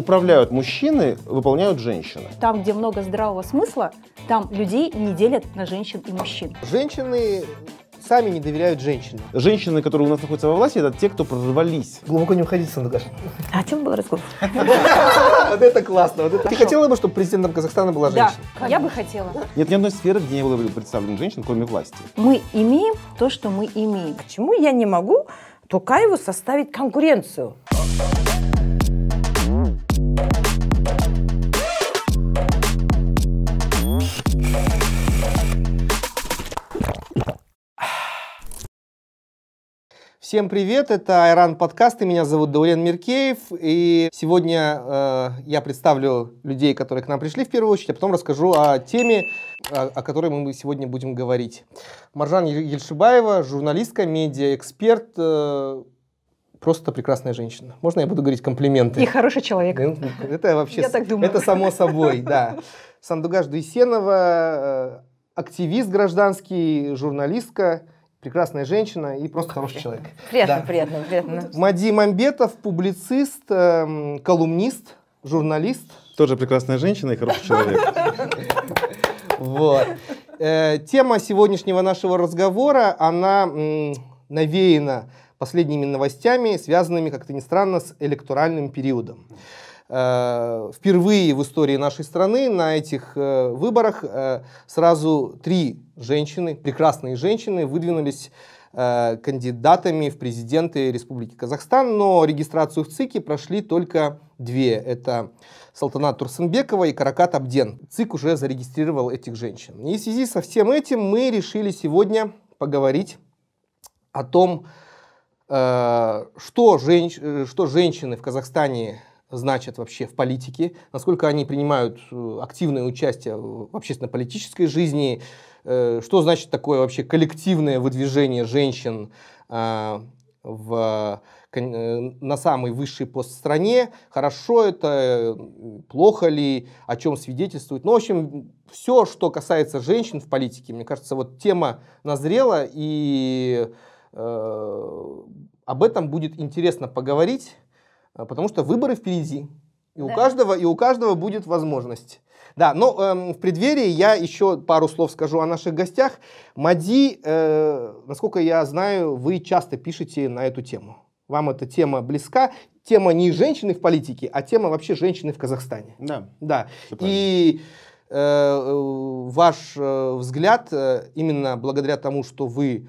управляют мужчины, выполняют женщины. Там, где много здравого смысла, там людей не делят на женщин и мужчин. Женщины сами не доверяют женщинам. Женщины, которые у нас находятся во власти, это те, кто прорвались. Глубоко не уходите, Сандугаш. О чем был разговор? Вот это классно. Ты хотела бы, чтобы президентом Казахстана была женщина? Да, я бы хотела. Нет ни одной сферы, где не было бы представлено женщин, кроме власти. Мы имеем то, что мы имеем. Почему я не могу Токаеву составить конкуренцию? Всем привет, это Айран Подкаст, и меня зовут Даурен Миркеев, и сегодня я представлю людей, которые к нам пришли в первую очередь, а потом расскажу о теме, о которой мы сегодня будем говорить. Маржан Ельшибаева, журналистка, медиаэксперт, просто прекрасная женщина. Можно я буду говорить комплименты? И хороший человек. Это вообще, я так думаю. Это само собой, да. Сандугаш Дуисенова, активист гражданский, журналистка. Прекрасная женщина и просто хороший человек. Приятно, да. приятно. Мади Мамбетов, публицист, колумнист, журналист. Тоже прекрасная женщина и хороший человек. Вот. Тема сегодняшнего нашего разговора, она навеяна последними новостями, связанными, как-то ни странно, с электоральным периодом. Впервые в истории нашей страны на этих выборах сразу три женщины, прекрасные женщины, выдвинулись кандидатами в президенты Республики Казахстан, но регистрацию в ЦИКе прошли только две. Это Салтанат Турсынбекова и Каракат Абден. ЦИК уже зарегистрировал этих женщин. И в связи со всем этим мы решили сегодня поговорить о том, что женщины в Казахстане значат вообще в политике, насколько они принимают активное участие в общественно-политической жизни, что значит такое вообще коллективное выдвижение женщин на самый высший пост в стране, хорошо это, плохо ли, о чем свидетельствует. Ну, в общем, все, что касается женщин в политике, мне кажется, вот тема назрела, и об этом будет интересно поговорить. Потому что выборы впереди, и, да. у каждого будет возможность. Да, но в преддверии я еще пару слов скажу о наших гостях. Мади, насколько я знаю, вы часто пишете на эту тему. Вам эта тема близка. Тема не женщины в политике, а тема вообще женщины в Казахстане. Да. Да. И ваш взгляд, именно благодаря тому, что вы...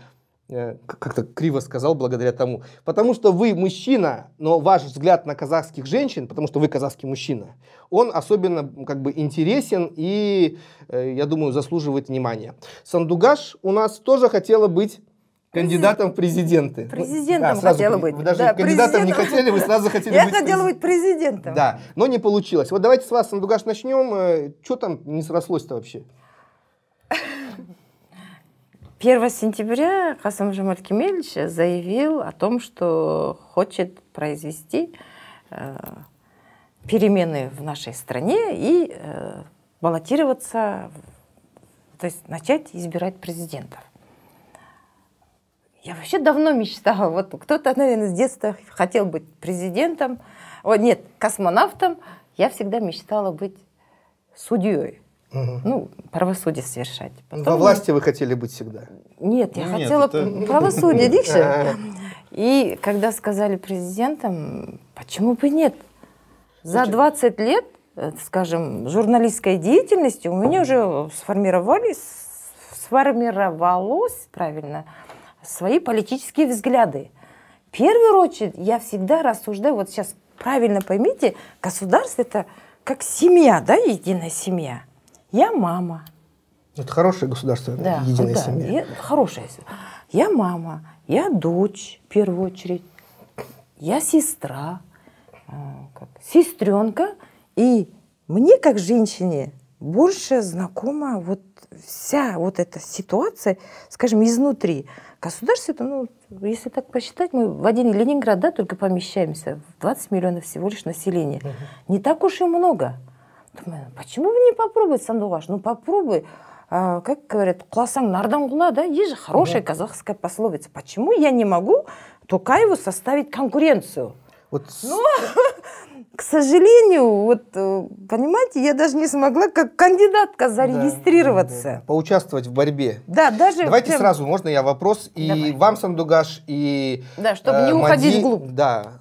Как-то криво сказал, благодаря тому. Потому что вы мужчина, но ваш взгляд на казахских женщин, потому что вы казахский мужчина, он особенно как бы интересен и, я думаю, заслуживает внимания. Сандугаш у нас тоже хотела быть кандидатом в президенты. Президентом да, хотела быть. Вы даже да, кандидатом не хотели, вы сразу хотели быть. Я хотела быть президентом. Да, но не получилось. Вот давайте с вас, Сандугаш, начнем. Что там не срослось-то вообще? 1 сентября Касым-Жомарт Кемелевич заявил о том, что хочет произвести перемены в нашей стране и баллотироваться, то есть начать избирать президентов. Я вообще давно мечтала, вот кто-то, наверное, с детства хотел быть президентом, о, нет, космонавтом, я всегда мечтала быть судьей. Угу. Ну, правосудие совершать. Потом... Во власти вы хотели быть всегда? Нет, я хотела это... правосудие, дикше. И когда сказали президентам, почему бы нет? За 20 лет, скажем, журналистской деятельности у меня уже сформировалось, правильно, свои политические взгляды. В первую очередь я всегда рассуждаю, вот сейчас правильно поймите, государство это как семья, да, единая семья. Я мама. Это хорошее государство, да, единая да, семья. Хорошая семья. Я мама, я дочь, в первую очередь, я сестра, сестренка. И мне, как женщине, больше знакома вот вся вот эта ситуация, скажем, изнутри. Государство, ну, если так посчитать, мы в один Ленинград, да, только помещаемся, 20 миллионов всего лишь населения. Угу. Не так уж и много. Думаю, почему бы не попробовать, Сандугаш? Ну попробуй, как говорят, классанг нардангула, да, есть же хорошая казахская пословица. Почему я не могу Токаеву составить конкуренцию? Вот. Ну, К сожалению, вот, понимаете, я даже не смогла как кандидатка зарегистрироваться. Да. Поучаствовать в борьбе. Да, даже... Давайте прям... сразу, можно я вопрос? И давай. Вам, Сандугаш, и... Да, чтобы не уходить вглубь. Да.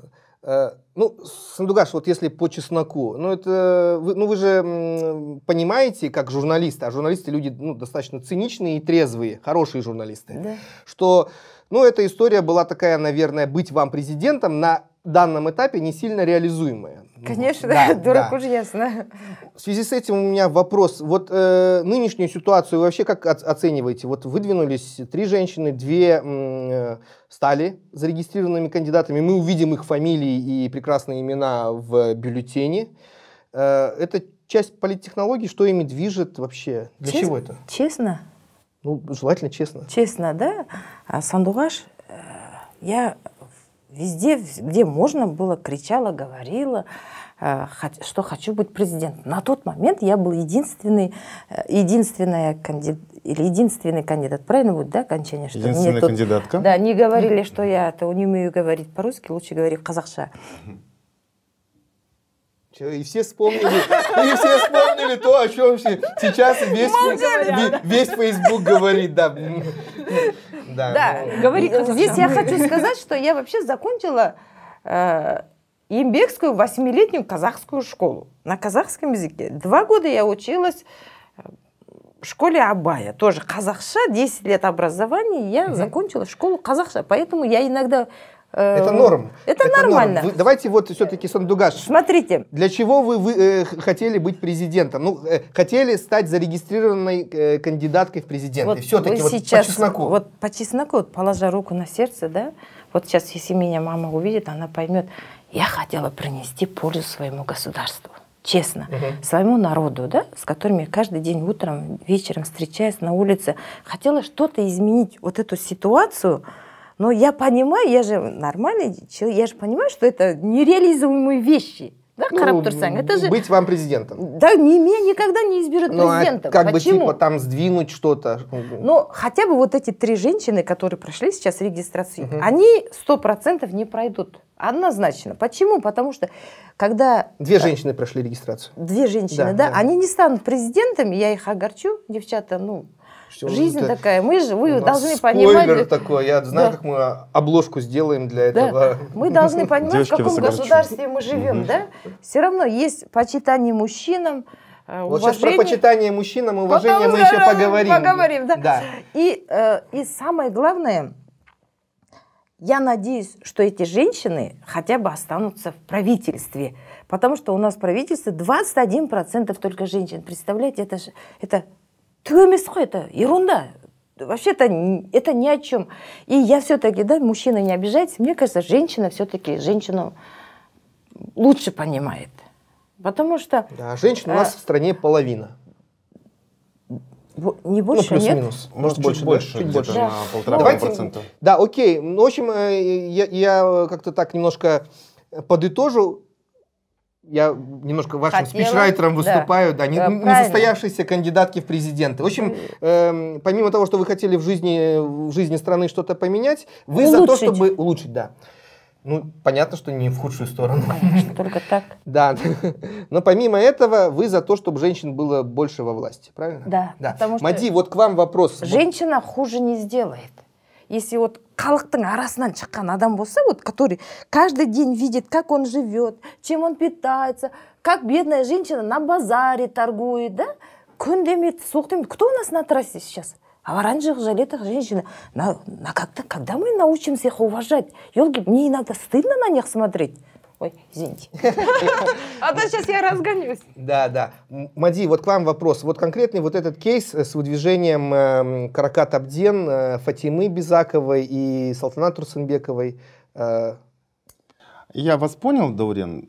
Ну, Сандугаш, вот если по чесноку, ну, это, вы же понимаете, как журналисты, а журналисты люди достаточно циничные и трезвые, хорошие журналисты, да. Что, ну, эта история была такая, наверное, быть вам президентом на данном этапе не сильно реализуемая. Конечно, да, дураку же ясно. В связи с этим у меня вопрос. Вот нынешнюю ситуацию вы вообще как оцениваете? Вот выдвинулись 3 женщины, 2 стали зарегистрированными кандидатами. Мы увидим их фамилии и прекрасные имена в бюллетене. Это часть политтехнологий, что ими движет вообще? Для чего это? Честно? Ну, желательно честно. Честно, да. А Сандугаш, я... Везде, где можно было, кричала, говорила, что хочу быть президентом. На тот момент я был единственный кандидат. Правильно будет, да, окончание? Что единственная мне кандидатка. Тут, да, не говорили, что я не умею говорить по-русски, лучше говори казахша. И все вспомнили то, о чем сейчас весь Facebook говорит. Да, говорит. Здесь я хочу сказать, что я вообще закончила ембекскую 8-летнюю казахскую школу на казахском языке. 2 года я училась в школе Абая, тоже казахша, 10 лет образования, я закончила школу казахша, поэтому я иногда... Это норм. Это нормально. Норм. Давайте вот все-таки, Сандугаш. Смотрите. Для чего вы хотели быть президентом? Ну, хотели стать зарегистрированной кандидаткой в президенты. Вот все-таки вот по чесноку. Вот по чесноку, вот, положа руку на сердце, да? Вот сейчас, если меня мама увидит, она поймет, я хотела принести пользу своему государству. Честно. Своему народу, да? С которыми я каждый день утром, вечером встречаюсь на улице. Хотела что-то изменить, вот эту ситуацию. Но я понимаю, я же нормальный человек, я же понимаю, что это нереализуемые вещи. Да, ну, это же... Быть вам президентом. Да, меня никогда не изберут президентом. Как почему? Бы типа там сдвинуть что-то. Ну, хотя бы вот эти 3 женщины, которые прошли сейчас регистрацию, они 100% не пройдут. Однозначно. Почему? Потому что когда... 2 женщины прошли регистрацию. 2 женщины, да. Они не станут президентами, я их огорчу, девчата, ну... Все, жизнь это... такая, мы же, вы должны понимать... Спойлер такой, я знаю, как мы обложку сделаем для этого. Мы должны понимать, девочки, в каком государстве мы живем, да? Все равно есть почитание мужчинам, уважение... Вот сейчас про почитание мужчинам и уважение мы еще поговорим. Да. И самое главное, я надеюсь, что эти женщины хотя бы останутся в правительстве, потому что у нас в правительстве 21% только женщин. Представляете, это же... Это ерунда. Вообще-то это ни о чем. И я все-таки, да, мужчина не обижается. Мне кажется, женщина все-таки женщину лучше понимает. Потому что... Да, женщин у нас в стране половина. Не больше, ну, плюс-минус. Может, чуть больше. Да. На 1,5%. Да, окей. В общем, я как-то так немножко подытожу. Я немножко вашим спичрайтером выступаю, несостоявшиеся кандидатки в президенты. В общем, помимо того, что вы хотели в жизни страны что-то поменять, вы улучшить. За то, чтобы улучшить, да. Ну, понятно, что не в худшую сторону. Конечно, только так. Да, но помимо этого, вы за то, чтобы женщин было больше во власти, правильно? Да. Мади, вот к вам вопрос. Женщина хуже не сделает. Если вот халықтың арасынан шыққан адам болса, вот, который каждый день видит, как он живет, чем он питается, как бедная женщина на базаре торгует, да? Кто у нас на трассе сейчас? А в оранжевых жилетах женщины. Когда мы научимся их уважать? Ёлки, мне иногда стыдно на них смотреть. Ой, извините. А то сейчас я разгонюсь. Да. Мади, вот к вам вопрос. Вот конкретный вот этот кейс с выдвижением Каракат Абден, Фатимы Бизаковой и Салтанат Турсынбековой. Я вас понял, Даурен.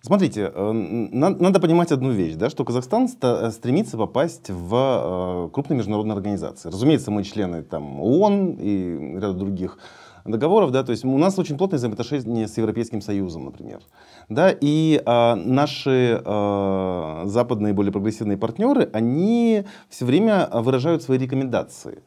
Смотрите, надо понимать одну вещь, да, что Казахстан стремится попасть в крупные международные организации. Разумеется, мы члены там, ООН и ряда других договоров, да, то есть у нас очень плотные взаимоотношения с Европейским Союзом, например, да, и наши западные более прогрессивные партнеры, они все время выражают свои рекомендации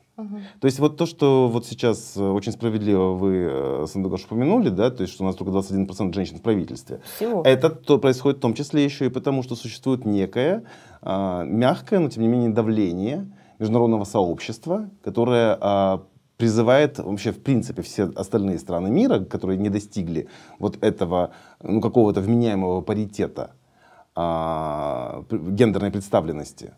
То есть вот то, что вот сейчас очень справедливо вы, Сандугаш, упомянули, да, то есть что у нас только 21% женщин в правительстве. Всего. Это то происходит в том числе еще и потому, что существует некое мягкое, но тем не менее давление международного сообщества, которое призывает вообще в принципе все остальные страны мира, которые не достигли вот этого, ну, какого-то вменяемого паритета гендерной представленности.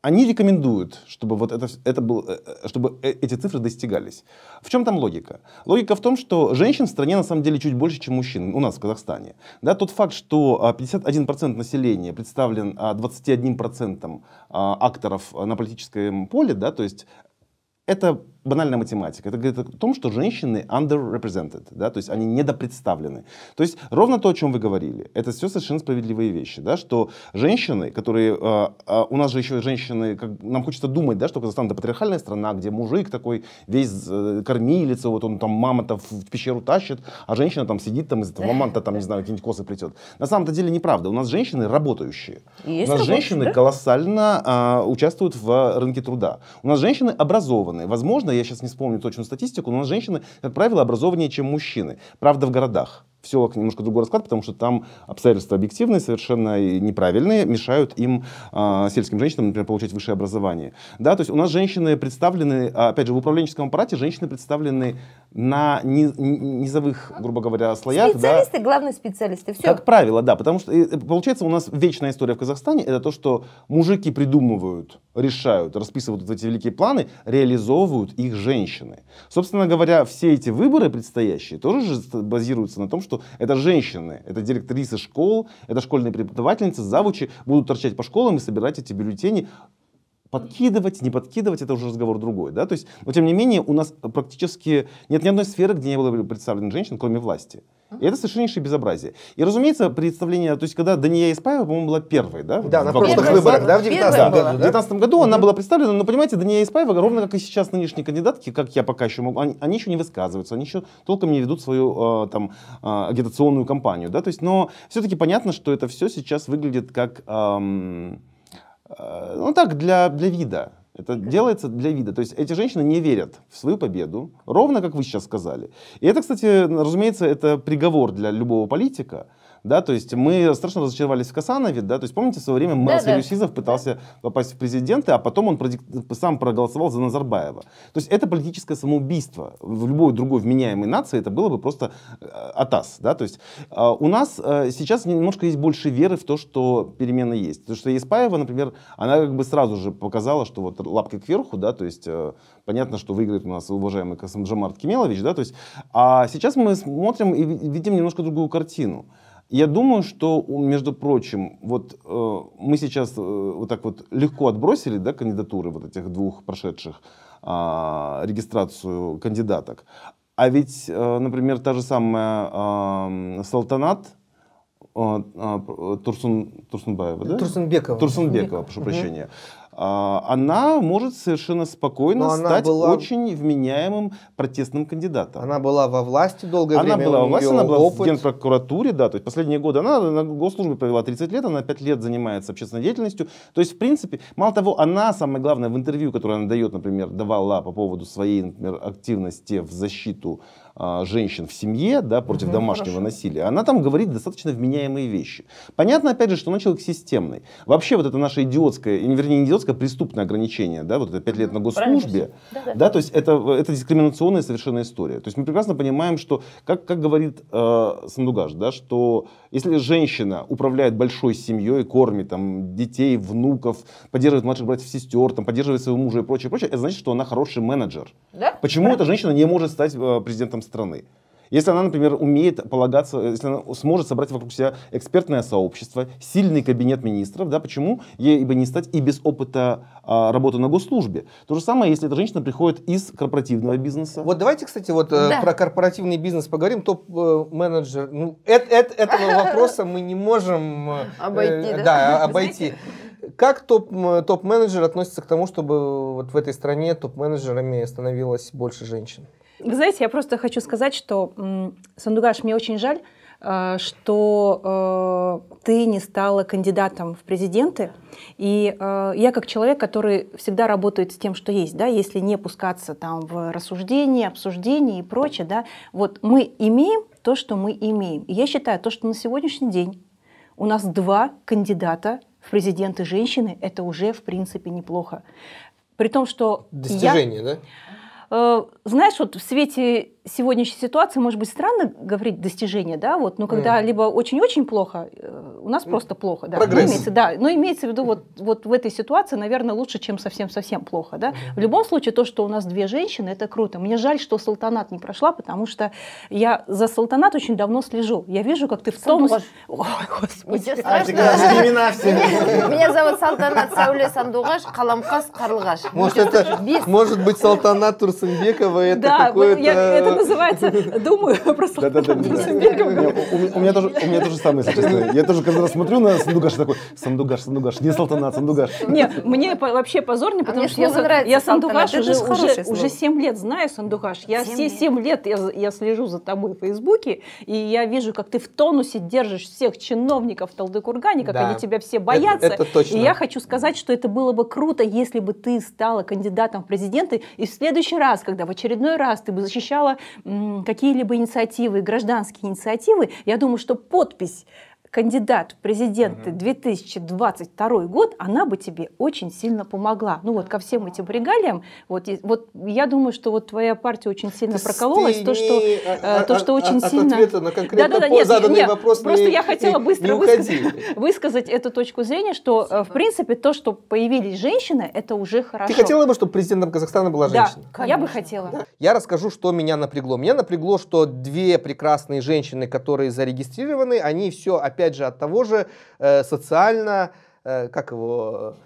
Они рекомендуют, чтобы, вот это был, чтобы эти цифры достигались. В чем там логика? Логика в том, что женщин в стране на самом деле чуть больше, чем мужчин у нас в Казахстане. Да, тот факт, что 51% населения представлен 21% акторов на политическом поле, да, то есть это банальная математика. Это говорит о том, что женщины underrepresented, да, то есть они недопредставлены. То есть ровно то, о чем вы говорили, это все совершенно справедливые вещи, да, что женщины, которые, у нас же еще женщины, нам хочется думать, да, что Казахстан это патриархальная страна, где мужик такой весь кормилица, вот он там мама-то в пещеру тащит, а женщина там сидит там, из-за мамонта там, не знаю, какие-нибудь косы плетет. На самом-то деле неправда. У нас женщины работающие. Есть у нас работа, женщины, да? Колоссально участвуют в рынке труда. У нас женщины образованные. Возможно, я сейчас не вспомню точную статистику, но у нас женщины, как правило, образованнее, чем мужчины. Правда, в городах. В селах немножко другой расклад, потому что там обстоятельства объективные, совершенно неправильные, мешают им, сельским женщинам, например, получать высшее образование. Да, то есть у нас женщины представлены, опять же, в управленческом аппарате женщины представлены на низовых, грубо говоря, слоях. Специалисты, да, главные специалисты, все. Как правило, да, потому что, получается, у нас вечная история в Казахстане, это то, что мужики придумывают, решают, расписывают эти великие планы, реализовывают их женщины. Собственно говоря, все эти выборы предстоящие тоже базируются на том, что это женщины, это директрисы школ, это школьные преподавательницы, завучи будут торчать по школам и собирать эти бюллетени. Подкидывать, не подкидывать, это уже разговор другой, да, то есть, но тем не менее у нас практически нет ни одной сферы, где не было представлено женщин, кроме власти. И это совершеннейшее безобразие. И, разумеется, представление, то есть, когда Дания Еспаева, по-моему, была первой, да? Да, на прошлых выборах, да, в 2019 году она была представлена, но, понимаете, Дания Еспаева, ровно как и сейчас нынешние кандидатки, как я пока еще могу, они еще не высказываются, они еще толком не ведут свою там агитационную кампанию, да, то есть, но все-таки понятно, что это все сейчас выглядит как... Ну так, для вида. Это делается для вида. То есть эти женщины не верят в свою победу, ровно как вы сейчас сказали. И это, кстати, разумеется, это приговор для любого политика. Да, то есть мы страшно разочаровались в Касанове, да, то есть помните, в свое время Мэр Юсизов пытался попасть в президенты, а потом он сам проголосовал за Назарбаева. То есть это политическое самоубийство. В любой другой вменяемой нации это было бы просто атас, да, то есть у нас сейчас немножко есть больше веры в то, что перемены есть. Потому что Еспаева, например, она как бы сразу же показала, что вот лапки кверху, да, то есть понятно, что выиграет у нас уважаемый Касым-Жомарт Кемелевич, да, то есть, а сейчас мы смотрим и видим немножко другую картину. Я думаю, что, между прочим, вот мы сейчас вот так вот легко отбросили, да, кандидатуры вот этих двух прошедших регистрацию кандидаток. А ведь, например, та же самая Салтанат Турсынбекова, да? Турсынбекова, прошу прощения. Она может совершенно спокойно стать очень вменяемым протестным кандидатом. Она была во власти долгое время. Была во власти, она была в Генпрокуратуре, да, то есть последние годы она на госслужбе провела 30 лет, она 5 лет занимается общественной деятельностью. То есть, в принципе, мало того, она, самое главное, в интервью, которое она дает, например, давала по поводу своей, например, активности в защиту женщин в семье, да, против домашнего насилия, она там говорит достаточно вменяемые вещи. Понятно, опять же, что она человек системный. Вообще вот это наше идиотское, вернее, не идиотское, преступное ограничение, да, вот это 5 лет на госслужбе, да, то есть это дискриминационная совершенно история. То есть мы прекрасно понимаем, что, как говорит Сандугаш, да, что если женщина управляет большой семьей, кормит там детей, внуков, поддерживает младших братьев и сестер, там, поддерживает своего мужа и прочее, прочее, это значит, что она хороший менеджер. Да? Почему эта женщина не может стать президентом страны? Если она, например, умеет полагаться, если она сможет собрать вокруг себя экспертное сообщество, сильный кабинет министров, да, почему ей бы не стать и без опыта работы на госслужбе? То же самое, если эта женщина приходит из корпоративного бизнеса. Вот давайте, кстати, вот про корпоративный бизнес поговорим. Топ-менеджер, ну, этого вопроса мы не можем обойти. Как топ-менеджер относится к тому, чтобы вот в этой стране топ-менеджерами становилось больше женщин? Вы знаете, я просто хочу сказать, что, Сандугаш, мне очень жаль, что ты не стала кандидатом в президенты. И я как человек, который всегда работает с тем, что есть, да, если не пускаться там в рассуждения, обсуждения и прочее, да, вот мы имеем то, что мы имеем. И я считаю, то, что на сегодняшний день у нас 2 кандидата в президенты женщины, это уже в принципе неплохо. При том, что достижение, да? Знаешь, вот в свете сегодняшней ситуации, может быть, странно говорить достижение, да, вот, но когда либо очень-очень плохо, у нас просто плохо, да. Прогресс. Но имеется в виду вот в этой ситуации, наверное, лучше, чем совсем-совсем плохо, да. В любом случае, то, что у нас 2 женщины, это круто. Мне жаль, что Салтанат не прошла, потому что я за Салтанат очень давно слежу. Я вижу, как ты в том... Ой, Господи. Меня зовут Салтанат Сауле Сандугаш, Каламкас Карлгаш. Может быть, Салтанат Турсынбекова это какое-то... Это называется, думаю, просто... У меня тоже самое, честно. Я тоже каждый раз смотрю на Сандугаш такой, Сандугаш, не Салтанат, Сандугаш. Нет, мне вообще позорно, потому что я Сандугаш уже 7 лет знаю, Сандугаш. Я все 7 лет слежу за тобой в Фейсбуке, и я вижу, как ты в тонусе держишь всех чиновников в Талдыкургане, как они тебя все боятся. Это точно. И я хочу сказать, что это было бы круто, если бы ты стала кандидатом в президенты, и в следующий раз, когда в очередной раз ты бы защищала какие-либо инициативы, гражданские инициативы, я думаю, что подпись «Кандидат в президенты 2022 год», она бы тебе очень сильно помогла. Ну вот ко всем этим регалиям, вот я думаю, что вот твоя партия очень сильно прокололась, то, что очень сильно... Ответа на конкретно заданный вопрос просто я хотела быстро высказать эту точку зрения, что в принципе то, что появились женщины, это уже хорошо. Ты хотела бы, чтобы президентом Казахстана была женщина? Да, я бы хотела. Да. Я расскажу, что меня напрягло. Меня напрягло, что 2 прекрасные женщины, которые зарегистрированы, они все опять от того же социального сектора.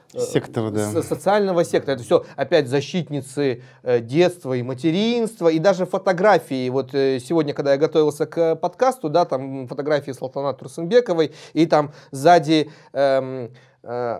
Это все опять защитницы детства и материнства, и даже фотографии. Вот сегодня, когда я готовился к подкасту, да, там фотографии Салтанат Турсынбековой, и там сзади...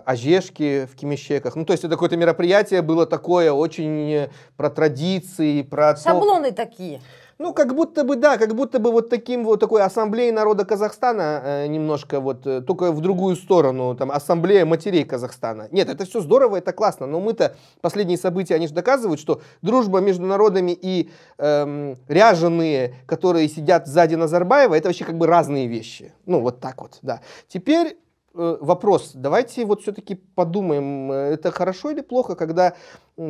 ожешки в кимешеках. Ну, то есть это какое-то мероприятие было такое, очень про традиции, про... Шаблоны такие. Ну, как будто бы, да, как будто бы такой ассамблеей народа Казахстана немножко только в другую сторону, там, ассамблея матерей Казахстана. Нет, это все здорово, это классно, но мы-то, последние события, они же доказывают, что дружба между народами и ряженые, которые сидят сзади Назарбаева, это вообще как бы разные вещи. Ну, вот так вот, да. Теперь... Вопрос. Давайте все-таки подумаем, это хорошо или плохо, когда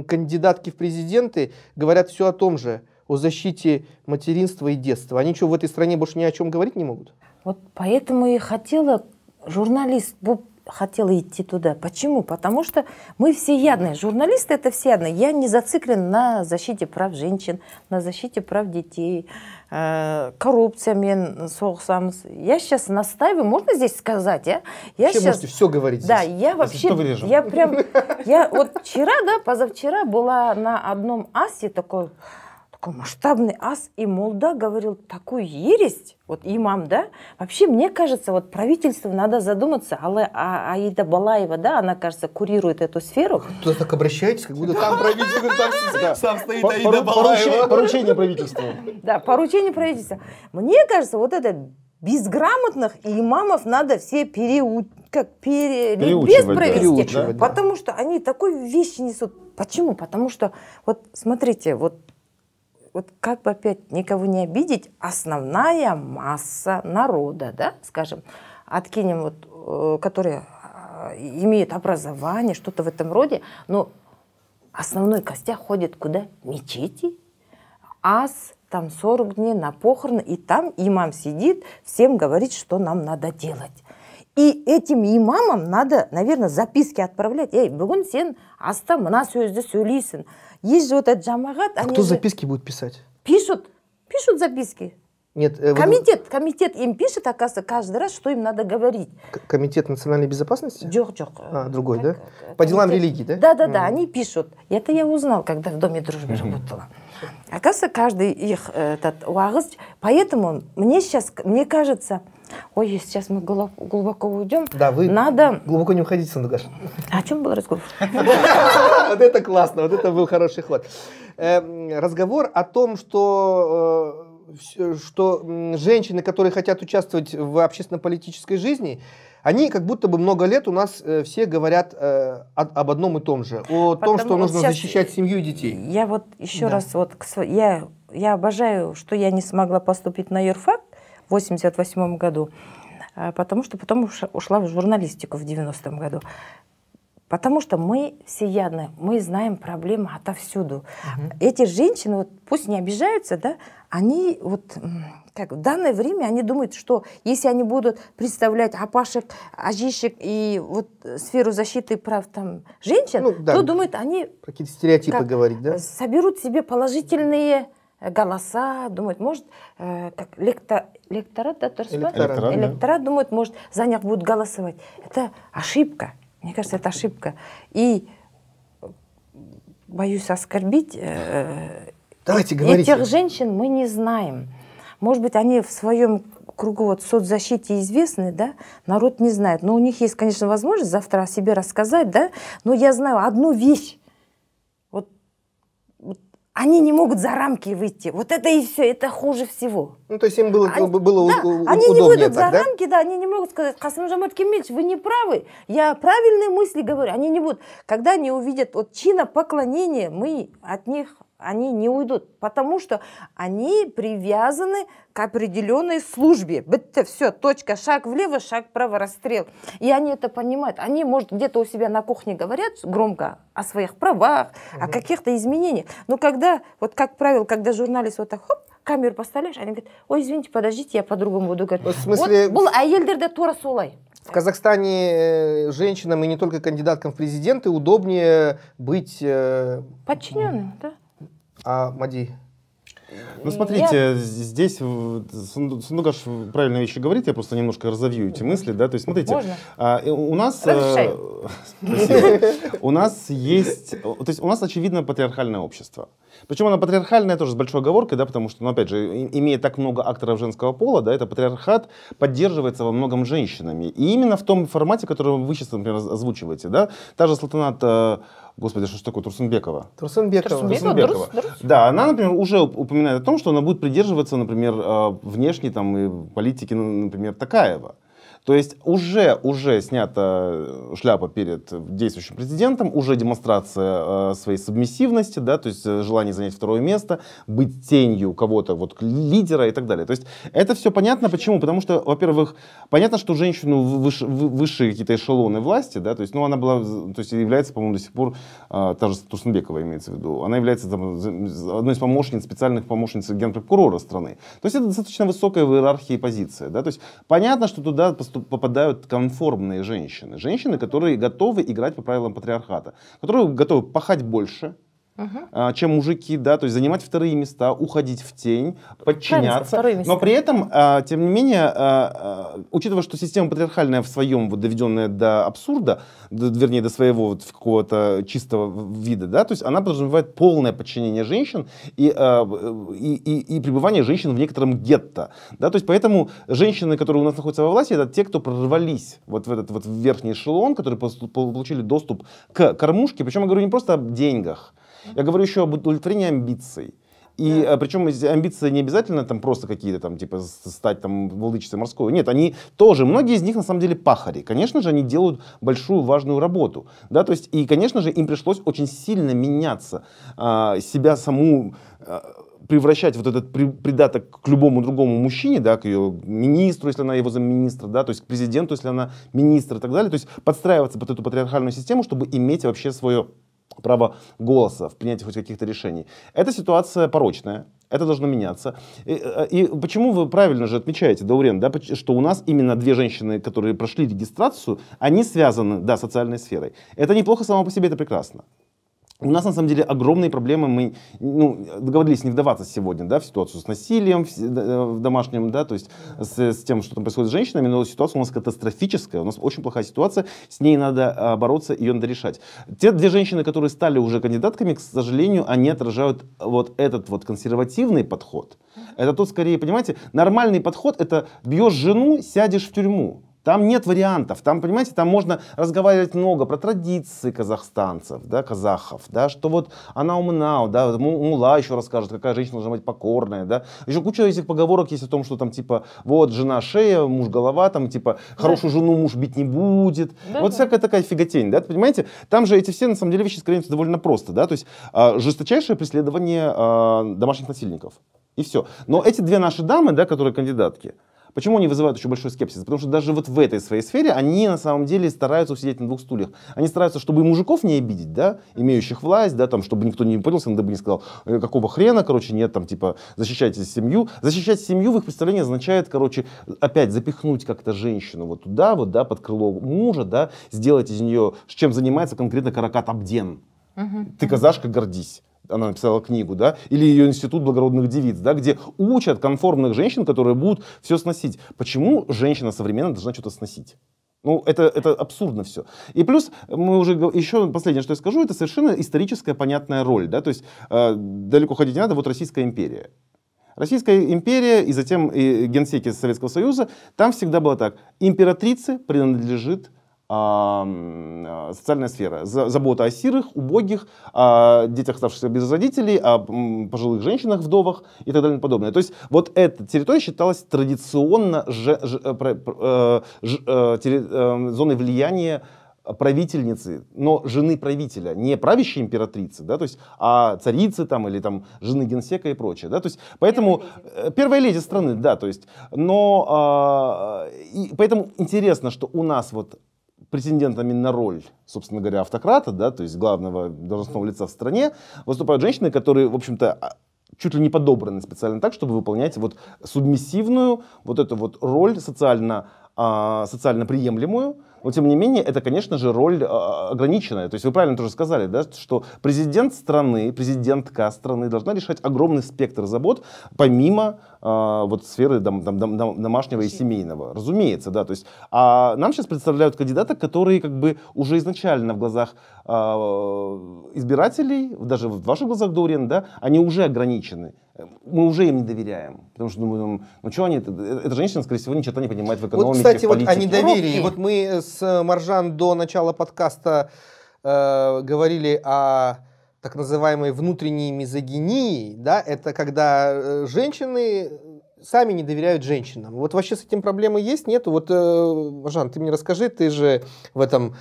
кандидатки в президенты говорят все о том же, о защите материнства и детства. Они что, в этой стране больше ни о чем говорить не могут? Вот поэтому и хотела, журналист Боб хотела идти туда. Почему? Потому что мы всеядные. Журналисты — это всеядные. Я не зациклен на защите прав женщин, на защите прав детей, коррупция мен соғысамыз. Я сейчас настаиваю, можно здесь сказать, а? Я сейчас... можете все говорить здесь. Да, я вообще... Я прям... Я вот вчера, да, позавчера была на одном асе, такой масштабный ас, и молда говорил такую ересь, вот имам, да, вообще, мне кажется, вот правительству надо задуматься, Аида Балаева, да, она, кажется, курирует эту сферу. Кто так обращается, как будто там правительство, там стоит Аида Балаева. Поручение правительства. Да, поручение правительства. Мне кажется, вот это безграмотных имамов надо все переучивать, потому что они такой вещи несут. Почему? Потому что, вот смотрите, вот как бы опять никого не обидеть, основная масса народа, да, скажем, откинем, которые имеют образование, что-то в этом роде, но основной костяк ходит куда? Мечети, ас, там 40 дней на похороны, и там имам сидит, всем говорит, что нам надо делать. И этим имамам надо, наверное, записки отправлять. Эй, бүгін сен аста мына сөзді сөйлейсін. Есть же вот этот жамағат. А кто записки будет писать? Пишут записки. Нет, комитет им пишет, оказывается, каждый раз, что им надо говорить. Комитет национальной безопасности? Джох-джох. А, другой, да? По делам религии, да? Да, они пишут. Это я узнал, когда в Доме дружбы работала. Оказывается, каждый их этот уағыз. Поэтому мне кажется... Ой, сейчас мы глубоко уйдем. Да, вы глубоко не уходите, Сандугаш. О чем был разговор? Вот это классно, вот это был хороший ход. Разговор о том, что что женщины, которые хотят участвовать в общественно-политической жизни, они как будто бы много лет у нас все говорят об одном и том же. О том, что нужно защищать семью и детей. Я вот еще раз, я обожаю, что я не смогла поступить на юрфак в 1988 году, потому что потом ушла в журналистику в 1990 году. Потому что мы всеядны, мы знаем проблемы отовсюду. Эти женщины, вот, пусть не обижаются, да, они вот как, в данное время они думают, что если они будут представлять апашек, ажишек и вот сферу защиты прав там, женщин, то думают, они какие-то стереотипы говорить, да? Соберут себе положительные голоса, думают, может, как лекторат, да, электорат, думают, может, за них будут голосовать. Это ошибка. Мне кажется, это ошибка. И боюсь оскорбить. Давайте говорите. Этих женщин мы не знаем. Может быть, они в своем кругу вот, соцзащите известны, да, народ не знает. Но у них есть, конечно, возможность завтра о себе рассказать, да. Но я знаю одну вещь. Они не могут за рамки выйти. Вот это и все, это хуже всего. Ну, то есть им было, удобнее. Они не выйдут за рамки, да, они не могут сказать, Касым-Жомарт Кемелевич, вы не правы, я правильные мысли говорю. Они не будут. Когда они увидят вот, чина поклонения, мы от них, они не уйдут, потому что они привязаны к определенной службе. Это все, точка, шаг влево, шаг вправо, расстрел. И они это понимают. Они, может, где-то у себя на кухне говорят громко о своих правах, о каких-то изменениях. Но когда, вот как правило, когда журналист вот так, хоп, камеру поставляешь, они говорят, ой, извините, подождите, я по-другому буду говорить. В смысле... Вот, в Казахстане женщинам и не только кандидаткам в президенты удобнее быть... подчиненным, да? А, Мади? Ну, смотрите, здесь Сандугаш правильные вещи говорит, я просто немножко разовью эти мысли, да, то есть, смотрите, у нас... У нас есть, то есть, у нас, очевидно, патриархальное общество. Причем оно патриархальное тоже с большой оговоркой, да, потому что, ну, опять же, имея так много акторов женского пола, да, это патриархат поддерживается во многом женщинами. И именно в том формате, который вы сейчас, например, озвучиваете, да, та же Салтанат, господи, что ж такое, Турсынбекова. Да, она, например, уже упоминает о том, что она будет придерживаться, например, внешней там, и политики, например, Токаева. То есть уже снята шляпа перед действующим президентом, уже демонстрация своей субмиссивности, да, то есть желание занять второе место, быть тенью кого-то, вот, лидера и так далее. То есть это все понятно. Почему? Потому что, во-первых, понятно, что женщину выше какие-то эшелоны власти, да, то есть, ну, она была, то есть является, по-моему, до сих пор, та же Турсынбекова имеется в виду, она является там, одной из помощниц, специальных помощниц генпрокурора страны. То есть это достаточно высокая в иерархии позиция, да, то есть понятно, что туда попадают конформные женщины. Женщины, которые готовы играть по правилам патриархата. Которые готовы пахать больше, чем мужики, да, то есть занимать вторые места, уходить в тень, подчиняться. Но при этом, тем не менее, учитывая, что система патриархальная в своем, вот, доведенная до абсурда, вернее, до своего вот, какого-то чистого вида, да, то есть она подразумевает полное подчинение женщин и пребывание женщин в некотором гетто. Да, то есть поэтому женщины, которые у нас находятся во власти, это те, кто прорвались вот в этот вот верхний эшелон, которые получили доступ к кормушке. Причем я говорю не просто об деньгах. Я говорю еще об удовлетворении амбиций. И причем амбиции не обязательно там просто какие-то там, типа, стать там владычицей морской. Нет, они тоже, многие из них на самом деле пахари. Конечно же, они делают большую важную работу. Да, то есть, и, конечно же, им пришлось очень сильно меняться, себя саму... превращать вот этот придаток к любому другому мужчине, да, к ее министру, если она его замминистра, да, то есть к президенту, если она министр и так далее. То есть подстраиваться под эту патриархальную систему, чтобы иметь вообще свое право голоса в принятии хоть каких-то решений. Эта ситуация порочная, это должно меняться. И почему вы правильно же отмечаете, Даурен, да, что у нас именно две женщины, которые прошли регистрацию, они связаны, да, социальной сферой. Это неплохо само по себе, это прекрасно. У нас, на самом деле, огромные проблемы, мы договорились не вдаваться сегодня, да, в ситуацию с насилием в домашнем, да, то есть с тем, что там происходит с женщинами, но ситуация у нас катастрофическая, у нас очень плохая ситуация, с ней надо бороться, ее надо решать. Те две женщины, которые стали уже кандидатками, к сожалению, они отражают вот этот вот консервативный подход. Это тот, скорее, понимаете, нормальный подход, это бьешь жену, сядешь в тюрьму. Там нет вариантов, там, понимаете, там можно разговаривать много про традиции казахстанцев, да, казахов, да, что вот она умна, да, мула еще расскажет, какая женщина должна быть покорная, да, еще куча этих поговорок есть о том, что там типа вот жена шея, муж голова, там типа хорошую жену муж бить не будет, да, вот всякая такая фиготень, да, понимаете, там же эти все на самом деле вещи скрываются довольно просто, да, то есть жесточайшее преследование домашних насильников и все. Но эти две наши дамы, да, которые кандидатки, почему они вызывают еще большой скепсис? Потому что даже вот в этой своей сфере они на самом деле стараются усидеть на двух стульях. Они стараются, чтобы и мужиков не обидеть, да, имеющих власть, да, там, чтобы никто не пылился, надо бы не сказал, какого хрена, короче, нет, там, типа, защищайте семью. Защищать семью в их представлении означает, короче, опять запихнуть как-то женщину вот туда, вот, да, под крыло мужа, да, сделать из нее, чем занимается конкретно Каракат Абден. Ты казашка, гордись. Она написала книгу, да, или ее институт благородных девиц, да, где учат конформных женщин, которые будут все сносить. Почему женщина современная должна что-то сносить? Ну, это абсурдно все. И плюс, мы уже, еще последнее, что я скажу, это совершенно историческая понятная роль, да, то есть далеко ходить не надо, вот Российская империя. Российская империя и затем и генсеки Советского Союза, там всегда было так, императрице принадлежит социальная сфера. Забота о сирых, убогих, о детях, оставшихся без родителей, о пожилых женщинах, вдовах и так далее и подобное. То есть вот эта территория считалась традиционно зоной влияния правительницы, но жены правителя, не правящей императрицы, да, то есть, а царицы там или там жены генсека и прочее, да, то есть, поэтому первая леди страны, да, то есть, но и поэтому интересно, что у нас вот претендентами на роль, собственно говоря, автократа, да, то есть главного должностного лица в стране, выступают женщины, которые, в общем-то, чуть ли не подобраны специально так, чтобы выполнять вот субмиссивную вот эту вот роль социально приемлемую. Но, тем не менее, это, конечно же, роль ограниченная. То есть вы правильно тоже сказали, да, что президент страны, президентка страны должна решать огромный спектр забот, помимо вот сферы домашнего и семейного. Разумеется, да. То есть, а нам сейчас представляют кандидаток, которые как бы уже изначально в глазах избирателей, даже в ваших глазах, Даурен, да, они уже ограничены. Мы уже им не доверяем. Потому что думаем, ну что они... Эта женщина, скорее всего, ничего не понимает в экономике, вот, кстати, в политике. Вот о недоверии. Вот мы с Маржан до начала подкаста говорили о так называемой внутренней мизогинии. Да? Это когда женщины сами не доверяют женщинам. Вот вообще с этим проблемы есть, нет? Вот, Маржан, ты мне расскажи, ты же в этом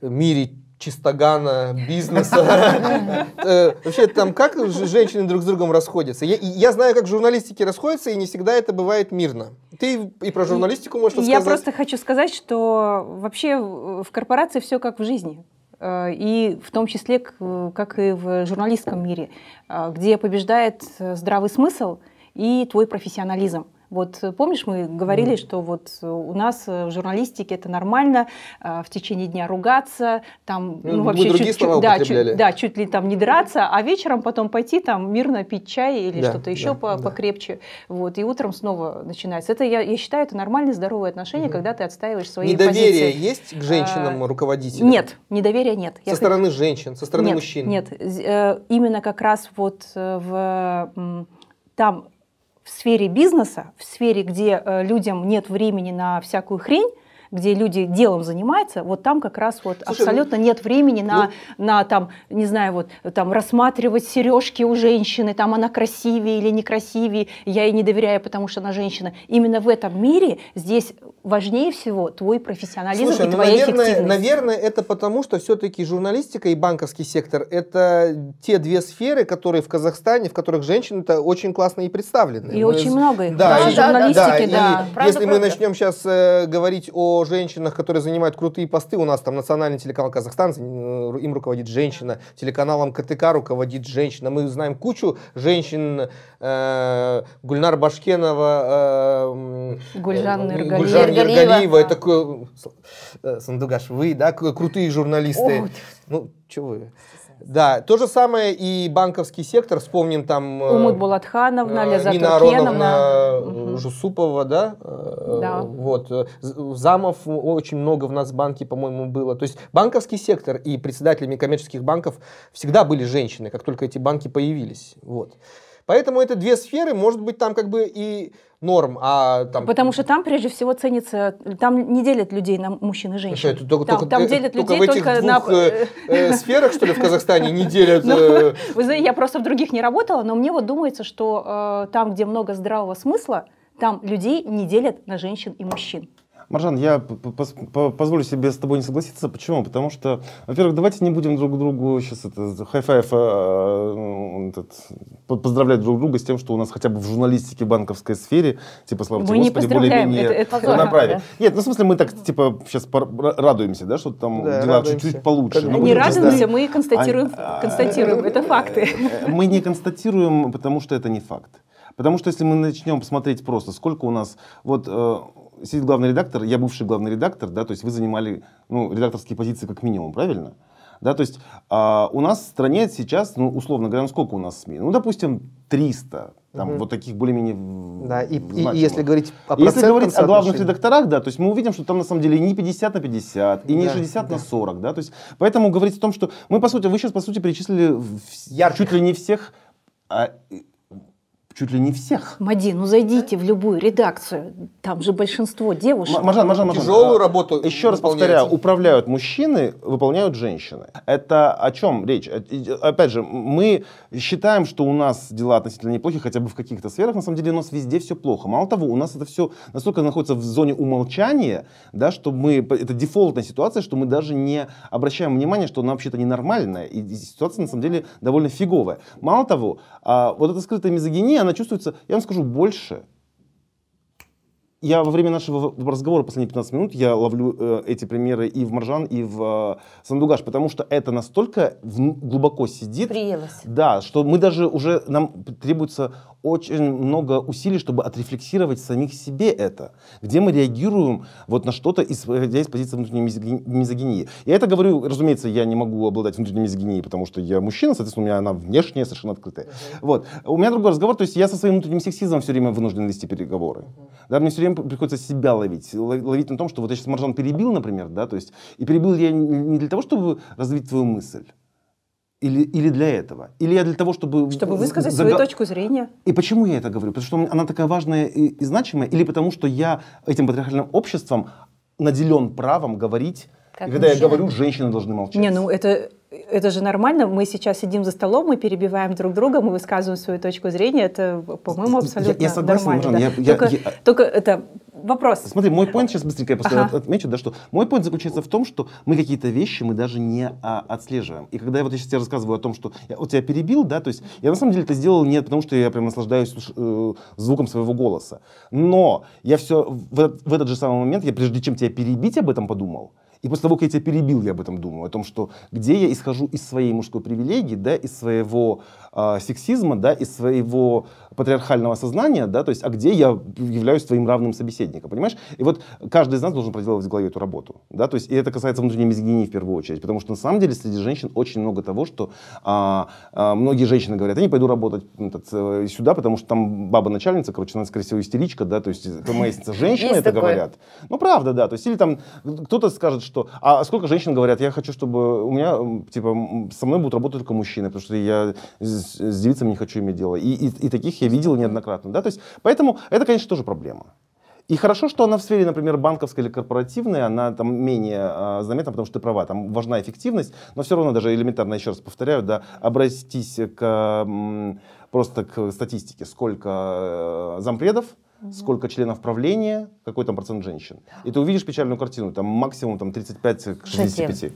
мире... чистогана, бизнеса. Вообще, там как женщины друг с другом расходятся? Я знаю, как журналистики расходятся, и не всегда это бывает мирно. Ты и про журналистику можешь рассказать? Я просто хочу сказать, что вообще в корпорации все как в жизни. И в том числе, как и в журналистском мире, где побеждает здравый смысл и твой профессионализм. Вот помнишь, мы говорили, что вот у нас в журналистике это нормально, в течение дня ругаться, там, ну, вообще чуть ли там не драться, а вечером потом пойти там мирно пить чай или что-то еще покрепче, вот, и утром снова начинается. Это, я считаю, это нормальные здоровые отношения, когда ты отстаиваешь свои позиции. Недоверие есть к женщинам-руководителям? Нет, недоверия нет. Со стороны женщин, со стороны мужчин? Нет, именно как раз вот в сфере бизнеса, в сфере, где людям нет времени на всякую хрень, где люди делом занимаются, вот там как раз вот абсолютно нет времени на там, не знаю, вот там рассматривать сережки у женщины, там она красивее или некрасивее, я ей не доверяю, потому что она женщина. Именно в этом мире здесь важнее всего твой профессионализм и твоя эффективность. Наверное, это потому, что все-таки журналистика и банковский сектор – это те две сферы, которые в Казахстане, в которых женщины-то очень классно и представлены. И очень много их. Да, журналистики, да. Если мы начнем сейчас говорить о женщинах, которые занимают крутые посты. У нас там национальный телеканал Казахстан, им руководит женщина. Телеканалом КТК руководит женщина. Мы знаем кучу женщин. Гульнар Башкенова, Гульжан Нургалиева. Это Сандугаш, вы, да, крутые журналисты. Ну, чего вы? Да, то же самое и банковский сектор, вспомним там... Умут Булатхановна, Роза Отунбаева, Жусупова, да? Да. Вот. Замов очень много в нас банке, по-моему, было. То есть банковский сектор и председателями коммерческих банков всегда были женщины, как только эти банки появились. Вот. Поэтому это две сферы, может быть, там как бы и норм. А там... Потому что там, прежде всего, ценится, там не делят людей на мужчин и женщин. Это там делят людей в этих двух сферах, что ли, в Казахстане не делят? Вы знаете, я просто в других не работала, но мне вот думается, что там, где много здравого смысла, там людей не делят на женщин и мужчин. Маржан, я позволю себе с тобой не согласиться. Почему? Потому что, во-первых, давайте не будем друг другу сейчас это хай-файв поздравлять друг друга с тем, что у нас хотя бы в журналистике, банковской сфере, типа, слава тебе, Господи, более-менее на праве. Нет, ну в смысле мы так, типа, сейчас радуемся, да, что там дела чуть-чуть получше. Не радуемся, мы констатируем, это факты. Мы не констатируем, потому что это не факт. Потому что если мы начнем посмотреть просто, сколько у нас, вот... Сидит главный редактор, я бывший главный редактор, да, то есть вы занимали, ну, редакторские позиции как минимум, правильно? Да, то есть у нас в стране сейчас, ну, условно говоря, сколько у нас СМИ? Ну, допустим, 300, там, вот таких более-менее... Да, и если говорить о процентном соотношении. Если говорить о главных редакторах, да, то есть мы увидим, что там на самом деле не 50 на 50, и не 60 на 40, да, то есть поэтому говорить о том, что мы, по сути, вы сейчас, по сути, перечислили чуть ли не всех... Чуть ли не всех. Мади, ну зайдите в любую редакцию, там же большинство девушек. Маржан. Тяжелую работу еще раз повторяю, управляют мужчины, выполняют женщины. Это о чем речь? Опять же, мы считаем, что у нас дела относительно неплохи, хотя бы в каких-то сферах, на самом деле у нас везде все плохо. Мало того, у нас это все настолько находится в зоне умолчания, да, что мы, это дефолтная ситуация, что мы даже не обращаем внимания, что она вообще-то ненормальная, и ситуация на самом деле довольно фиговая. Мало того, вот эта скрытая мизогиния, она чувствуется, я вам скажу, больше. Я во время нашего разговора последние 15 минут я ловлю эти примеры и в Маржан, и в Сандугаш, потому что это настолько глубоко сидит. Приелось. Да, что мы даже уже, нам требуется очень много усилий, чтобы отрефлексировать самих себе это. Где мы реагируем вот на что-то, исходя из позиции внутренней мизогинии. Я это говорю, разумеется, я не могу обладать внутренней мизогинией, потому что я мужчина, соответственно, у меня она внешняя, совершенно открытая. Вот. У меня другой разговор, то есть я со своим внутренним сексизмом все время вынужден вести переговоры. Да, мне все время приходится себя ловить на том, что вот я сейчас Маржан перебил, например, да, то есть, и перебил я не для того, чтобы развить твою мысль, или для этого, или я для того, чтобы... Чтобы высказать свою точку зрения. И почему я это говорю? Потому что она такая важная и значимая, или потому что я этим патриархальным обществом наделен правом говорить, как и когда мужчина. Я говорю, женщины должны молчать. Не, ну это же нормально, мы сейчас сидим за столом, мы перебиваем друг друга, мы высказываем свою точку зрения, это, по-моему, абсолютно я согласен, нормально. Да. Только это вопрос. Смотри, мой поинт, сейчас быстренько я просто отмечу, да, что мой поинт заключается в том, что мы какие-то вещи мы даже не отслеживаем. И когда я вот сейчас тебе рассказываю о том, что я вот тебя перебил, да, то есть я на самом деле это сделал не потому, что я прям наслаждаюсь звуком своего голоса, но я все в этот же самый момент, я прежде чем тебя перебить, об этом подумал. И после того, как я тебя перебил, я об этом думаю, о том, что где я исхожу из своей мужской привилегии, да, из своего сексизма, да, из своего патриархального сознания, да, то есть, а где я являюсь твоим равным собеседником, понимаешь? И вот каждый из нас должен проделывать в голове эту работу, да, то есть, и это касается внутренней мизогинии в первую очередь, потому что на самом деле среди женщин очень много того, что многие женщины говорят, я не пойду работать сюда, потому что там баба-начальница, короче, она, скорее всего, истеричка, да, то есть, женщины это говорят. Ну, правда, да, то есть, или там кто-то скажет, что, а сколько женщин говорят, я хочу, чтобы у меня, типа, со мной будут работать только мужчины, потому что я с девицами не хочу иметь дело. И таких я видел неоднократно, да, то есть, поэтому это, конечно, тоже проблема. И хорошо, что она в сфере, например, банковской или корпоративной, она там менее заметна, потому что ты права, там важна эффективность, но все равно даже элементарно, еще раз повторяю, да, обратись просто к статистике, сколько зампредов, сколько членов правления, какой там процент женщин. И ты увидишь печальную картину, там максимум там, 35 к 65.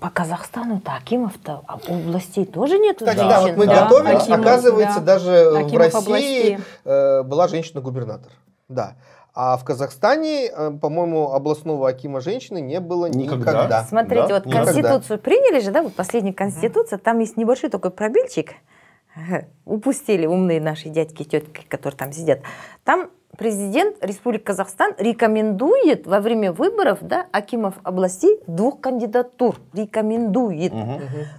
По Казахстану-то акимов-то областей тоже нет. Кстати, да, вот мы готовились, оказывается, даже в России была женщина-губернатор. Да. А в Казахстане, по-моему, областного акима женщины не было никогда. Смотрите, да? Вот Конституцию приняли же, да, вот последняя Конституция, там есть небольшой такой пробельчик, упустили умные наши дядьки и тетки, которые там сидят. Там президент Республики Казахстан рекомендует во время выборов, да, акимов областей 2 кандидатур. Рекомендует.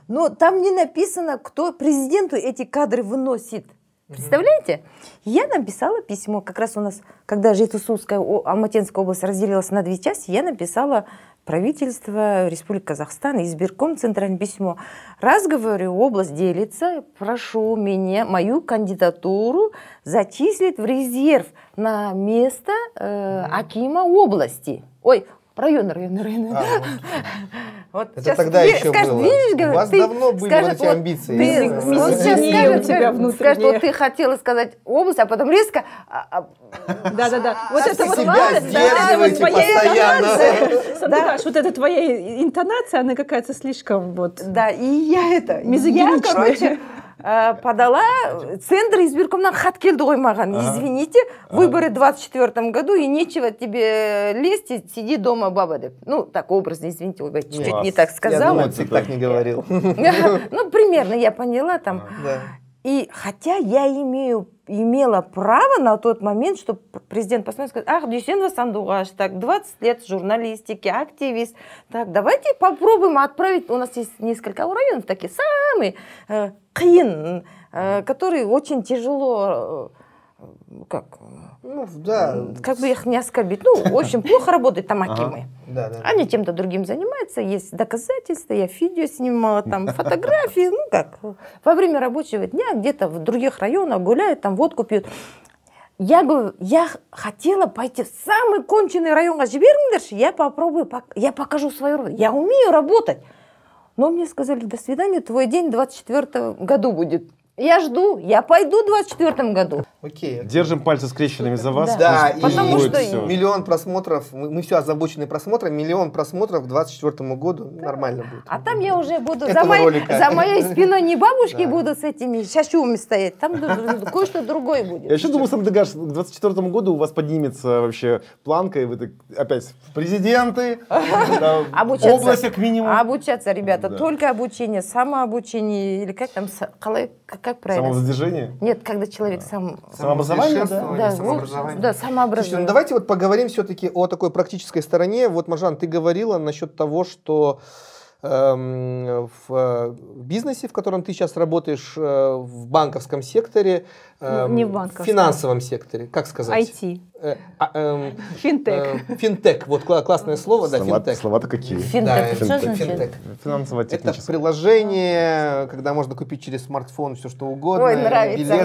Но там не написано, кто президенту эти кадры выносит. Представляете? Я написала письмо, как раз у нас, когда Жетысулская, Алматинская область разделилась на две части, я написала правительство Республики Казахстан, избирком центральное письмо. Раз говорю, область делится, прошу меня, мою кандидатуру зачислить в резерв на место акима области. Ой, район. Вот это тогда еще было. Видишь, у вас давно были эти амбиции. Он сейчас скажет, вот ты хотела сказать область, а потом резко... Да-да-да. Вот это вот твоя... Сандугаш, вот эта твоя интонация, она какая-то слишком вот... Да, и я, короче, подала центр избиркомнан хат келди ғой маған. Извините, выборы в 24 году, и нечего тебе лезть, и сиди дома, баба. Ну, так образно, извините, чуть-чуть не так сказала. Я думала, ЦИК так не говорил. Ну, примерно я поняла там. И хотя я имела право на тот момент, что президент посмотрел и сказал, ах, Дуисенова Сандугаш, так, 20 лет журналистики, активист, так, давайте попробуем отправить, у нас есть несколько районов, такие самые, кин, которые очень тяжело, как бы их не оскорбить, ну, очень плохо работают там акимы. Они чем-то другим занимаются, есть доказательства, я видео снимала, там фотографии, ну как, во время рабочего дня где-то в других районах гуляют, там водку пьют. Я говорю, я хотела пойти в самый конченый район, я попробую, я покажу свою работу, я умею работать. Но мне сказали, до свидания, твой день в 24 году будет. Я жду, я пойду в 24 году. Окей. Держим пальцы скрещенными за вас. Да, и потому что все. Миллион просмотров, мы все озабочены просмотром, миллион просмотров к 24 году нормально будет. А там я уже буду, за моей спиной не бабушки будут с этими шашумами стоять, там кое-что другое будет. Я еще думаю, Сандугаш, к 24 году у вас поднимется вообще планка, и вы опять президенты, области к минимуму. Обучаться, ребята, только обучение, самообучение, или как там, как правильно? Самозадержание? Нет, когда человек сам... Самообразование? Да, самообразование. Ну, давайте вот поговорим все-таки о такой практической стороне. Вот, Маржан, ты говорила насчет того, что в бизнесе, в котором ты сейчас работаешь, в банковском секторе, не в банковском, финансовом секторе, как сказать? IT. Финтек. Финтек, вот классное слово, да, финтек. Слова-то какие? Финтек. Финансово-техническое. Это приложение, когда можно купить через смартфон все, что угодно. Ой, нравится.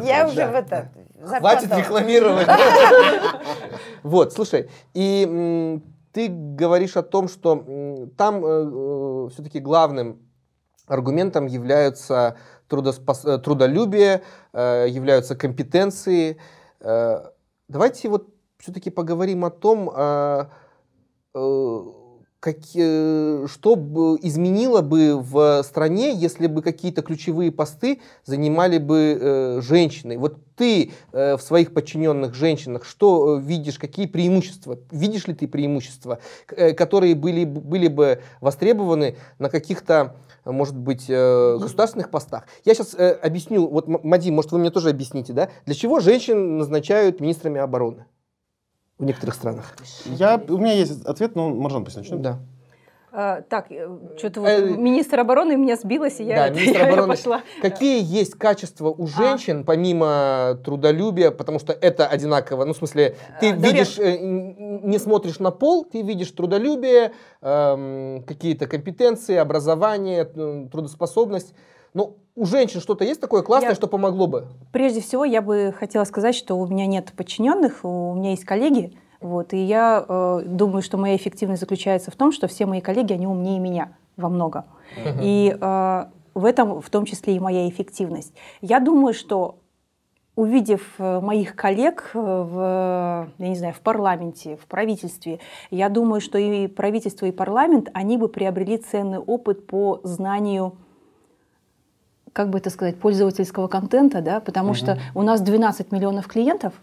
Я уже в это... Хватит рекламировать. Вот, слушай, и... Ты говоришь о том, что там все-таки главным аргументом являются трудолюбие, являются компетенции. Давайте вот все-таки поговорим о том, что изменило бы в стране, если бы какие-то ключевые посты занимали бы женщины? Вот ты в своих подчиненных женщинах что видишь, какие преимущества? Видишь ли ты преимущества, которые были бы востребованы на каких-то, может быть, государственных постах? Я сейчас объясню, вот, Мади, может, вы мне тоже объясните, да? Для чего женщин назначают министрами обороны? В некоторых странах. У меня есть ответ, но Маржан пусть начнет. Да. Так, что-то вот министр обороны меня сбилась, и я пошла. Какие есть качества у женщин, помимо трудолюбия, потому что это одинаково, ну, в смысле, ты видишь, не смотришь на пол, ты видишь трудолюбие, какие-то компетенции, образование, трудоспособность. Но у женщин что-то есть такое классное, что помогло бы? Прежде всего, я бы хотела сказать, что у меня нет подчиненных, у меня есть коллеги. Вот, и я думаю, что моя эффективность заключается в том, что все мои коллеги, они умнее меня во многом. И в этом в том числе и моя эффективность. Я думаю, что увидев моих коллег в, я не знаю, в парламенте, в правительстве, я думаю, что и правительство, и парламент, они бы приобрели ценный опыт по знанию, как бы это сказать, пользовательского контента, да, потому что у нас 12 миллионов клиентов.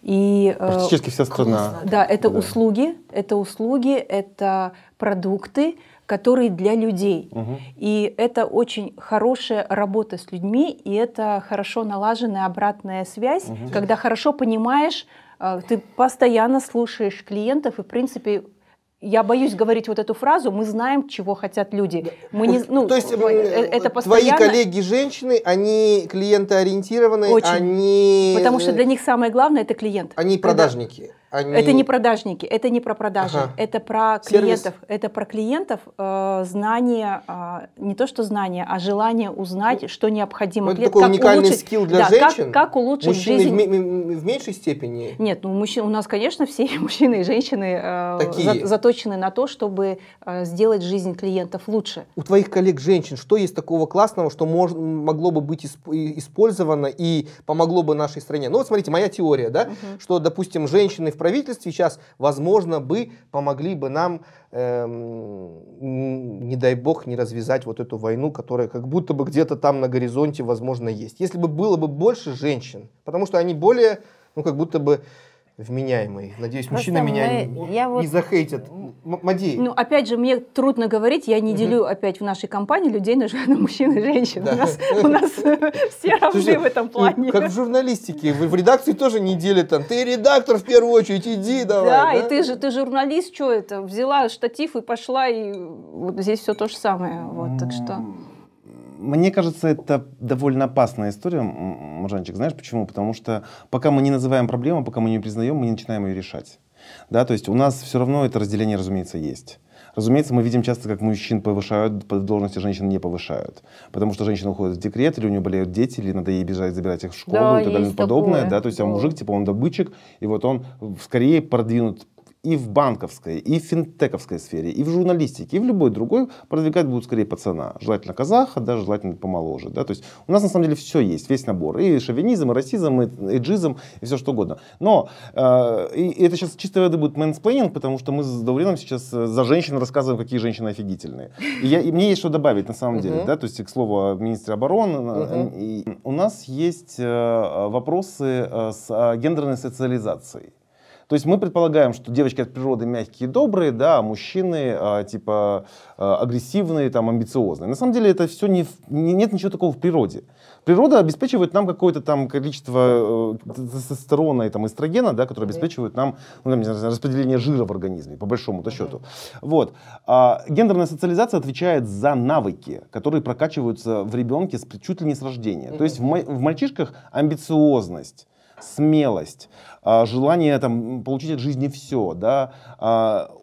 И, практически вся страна. Да, это услуги, это продукты, которые для людей. И это очень хорошая работа с людьми, и это хорошо налаженная обратная связь, когда хорошо понимаешь, ты постоянно слушаешь клиентов, и в принципе Я боюсь говорить вот эту фразу, мы знаем, чего хотят люди. Мы не, ну, то есть это постоянно... твои коллеги-женщины, они клиентоориентированы, очень. Они... Потому что для них самое главное – это клиент. Они продажники. Они... Это не продажники, это не про продажи, ага. Это про клиентов. Сервис. Это про клиентов, знание, не то что знание, а желание узнать, ну, что необходимо. Это такой уникальный скилл для женщин. Как улучшить мужчины жизнь. Мужчины в меньшей степени? Нет, ну, у нас, конечно, все мужчины и женщины заточены на то, чтобы сделать жизнь клиентов лучше. У твоих коллег-женщин что есть такого классного, что могло бы быть использовано и помогло бы нашей стране? Ну вот смотрите, моя теория, да, что, допустим, женщины в правительстве сейчас, возможно, бы помогли бы нам, не дай бог, не развязать вот эту войну, которая как будто бы где-то там на горизонте, возможно, есть. Если бы было бы больше женщин, потому что они более, ну, как будто бы вменяемые. Надеюсь, просто мужчины меня не захейтят. Мади. Ну, опять же, мне трудно говорить, я не делю опять в нашей компании людей на мужчин и женщин. Да. У нас все равны в этом плане. Как в журналистике, в редакции тоже не делят. Там, ты редактор в первую очередь, иди давай. Да, и ты журналист, что это, взяла штатив и пошла, и вот здесь все то же самое. Вот, так что... Мне кажется, это довольно опасная история, Маржанчик, знаешь почему? Потому что пока мы не называем проблему, пока мы не признаем, мы не начинаем ее решать. Да, то есть у нас все равно это разделение, разумеется, есть. Разумеется, мы видим часто, как мужчин повышают по должности, женщин не повышают. Потому что женщина уходит в декрет, или у нее болеют дети, или надо ей бежать, забирать их в школу, да, и так далее и подобное. Да, то есть, а мужик, типа, он добытчик, и вот он скорее продвинут и в банковской, и в финтековской сфере, и в журналистике, и в любой другой продвигать будут скорее пацана. Желательно казаха, да, желательно помоложе. Да? То есть у нас на самом деле все есть, весь набор. И шовинизм, и расизм, и эйджизм, и все что угодно. Но и это сейчас чистой воды будет мэнсплейнинг, потому что мы с Дауреном сейчас за женщин рассказываем, какие женщины офигительные. И мне есть что добавить на самом деле. Да? То есть, к слову, министр обороны. И у нас есть вопросы с гендерной социализацией. То есть мы предполагаем, что девочки от природы мягкие и добрые, да, а мужчины типа агрессивные, там, амбициозные. На самом деле это все нет ничего такого в природе. Природа обеспечивает нам какое-то там количество тестостерона и там, эстрогена, да, которые обеспечивают нам, ну, там, не знаю, распределение жира в организме, по большому-то счету. Вот. Гендерная социализация отвечает за навыки, которые прокачиваются в ребенке чуть ли не с рождения. То есть в мальчишках амбициозность, смелость, желание там, получить от жизни все, да?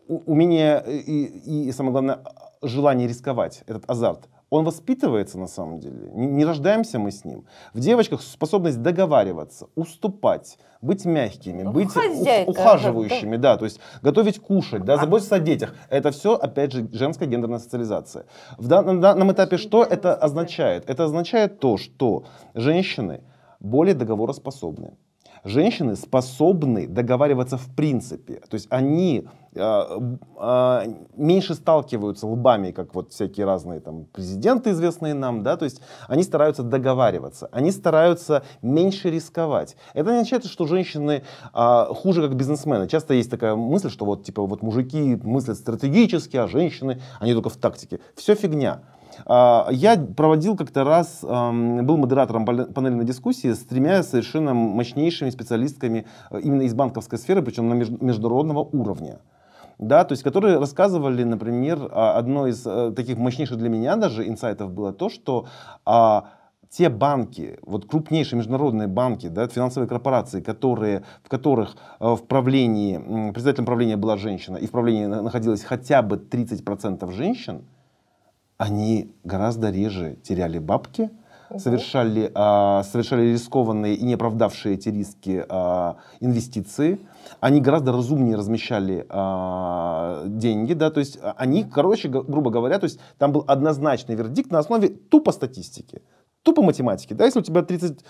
Умение и, самое главное, желание рисковать, этот азарт. Он воспитывается на самом деле, не рождаемся мы с ним. В девочках способность договариваться, уступать, быть мягкими, быть ухаживающими, да, то есть готовить, кушать, да, заботиться о детях. Это все, опять же, женская гендерная социализация. На данном этапе что это означает? Это означает то, что женщины более договороспособны. Женщины способны договариваться в принципе. То есть они меньше сталкиваются лбами, как вот всякие разные там президенты, известные нам, да, то есть они стараются договариваться, они стараются меньше рисковать. Это не означает, что женщины хуже как бизнесмены. Часто есть такая мысль, что вот типа вот мужики мыслят стратегически, а женщины, они только в тактике. Все фигня. Я проводил как-то раз, был модератором панельной дискуссии с тремя совершенно мощнейшими специалистками именно из банковской сферы, причем на международного уровня. Да, то есть, которые рассказывали, например, одно из таких мощнейших для меня даже инсайтов было то, что те банки, вот крупнейшие международные банки, да, финансовые корпорации, в которых в правлении, председателем правления была женщина и в правлении находилось хотя бы 30% женщин, они гораздо реже теряли бабки, совершали рискованные и не оправдавшие эти риски инвестиции. Они гораздо разумнее размещали деньги, да, то есть они, короче, грубо говоря, то есть там был однозначный вердикт на основе тупо статистики. Тупо математики, да, если у тебя 30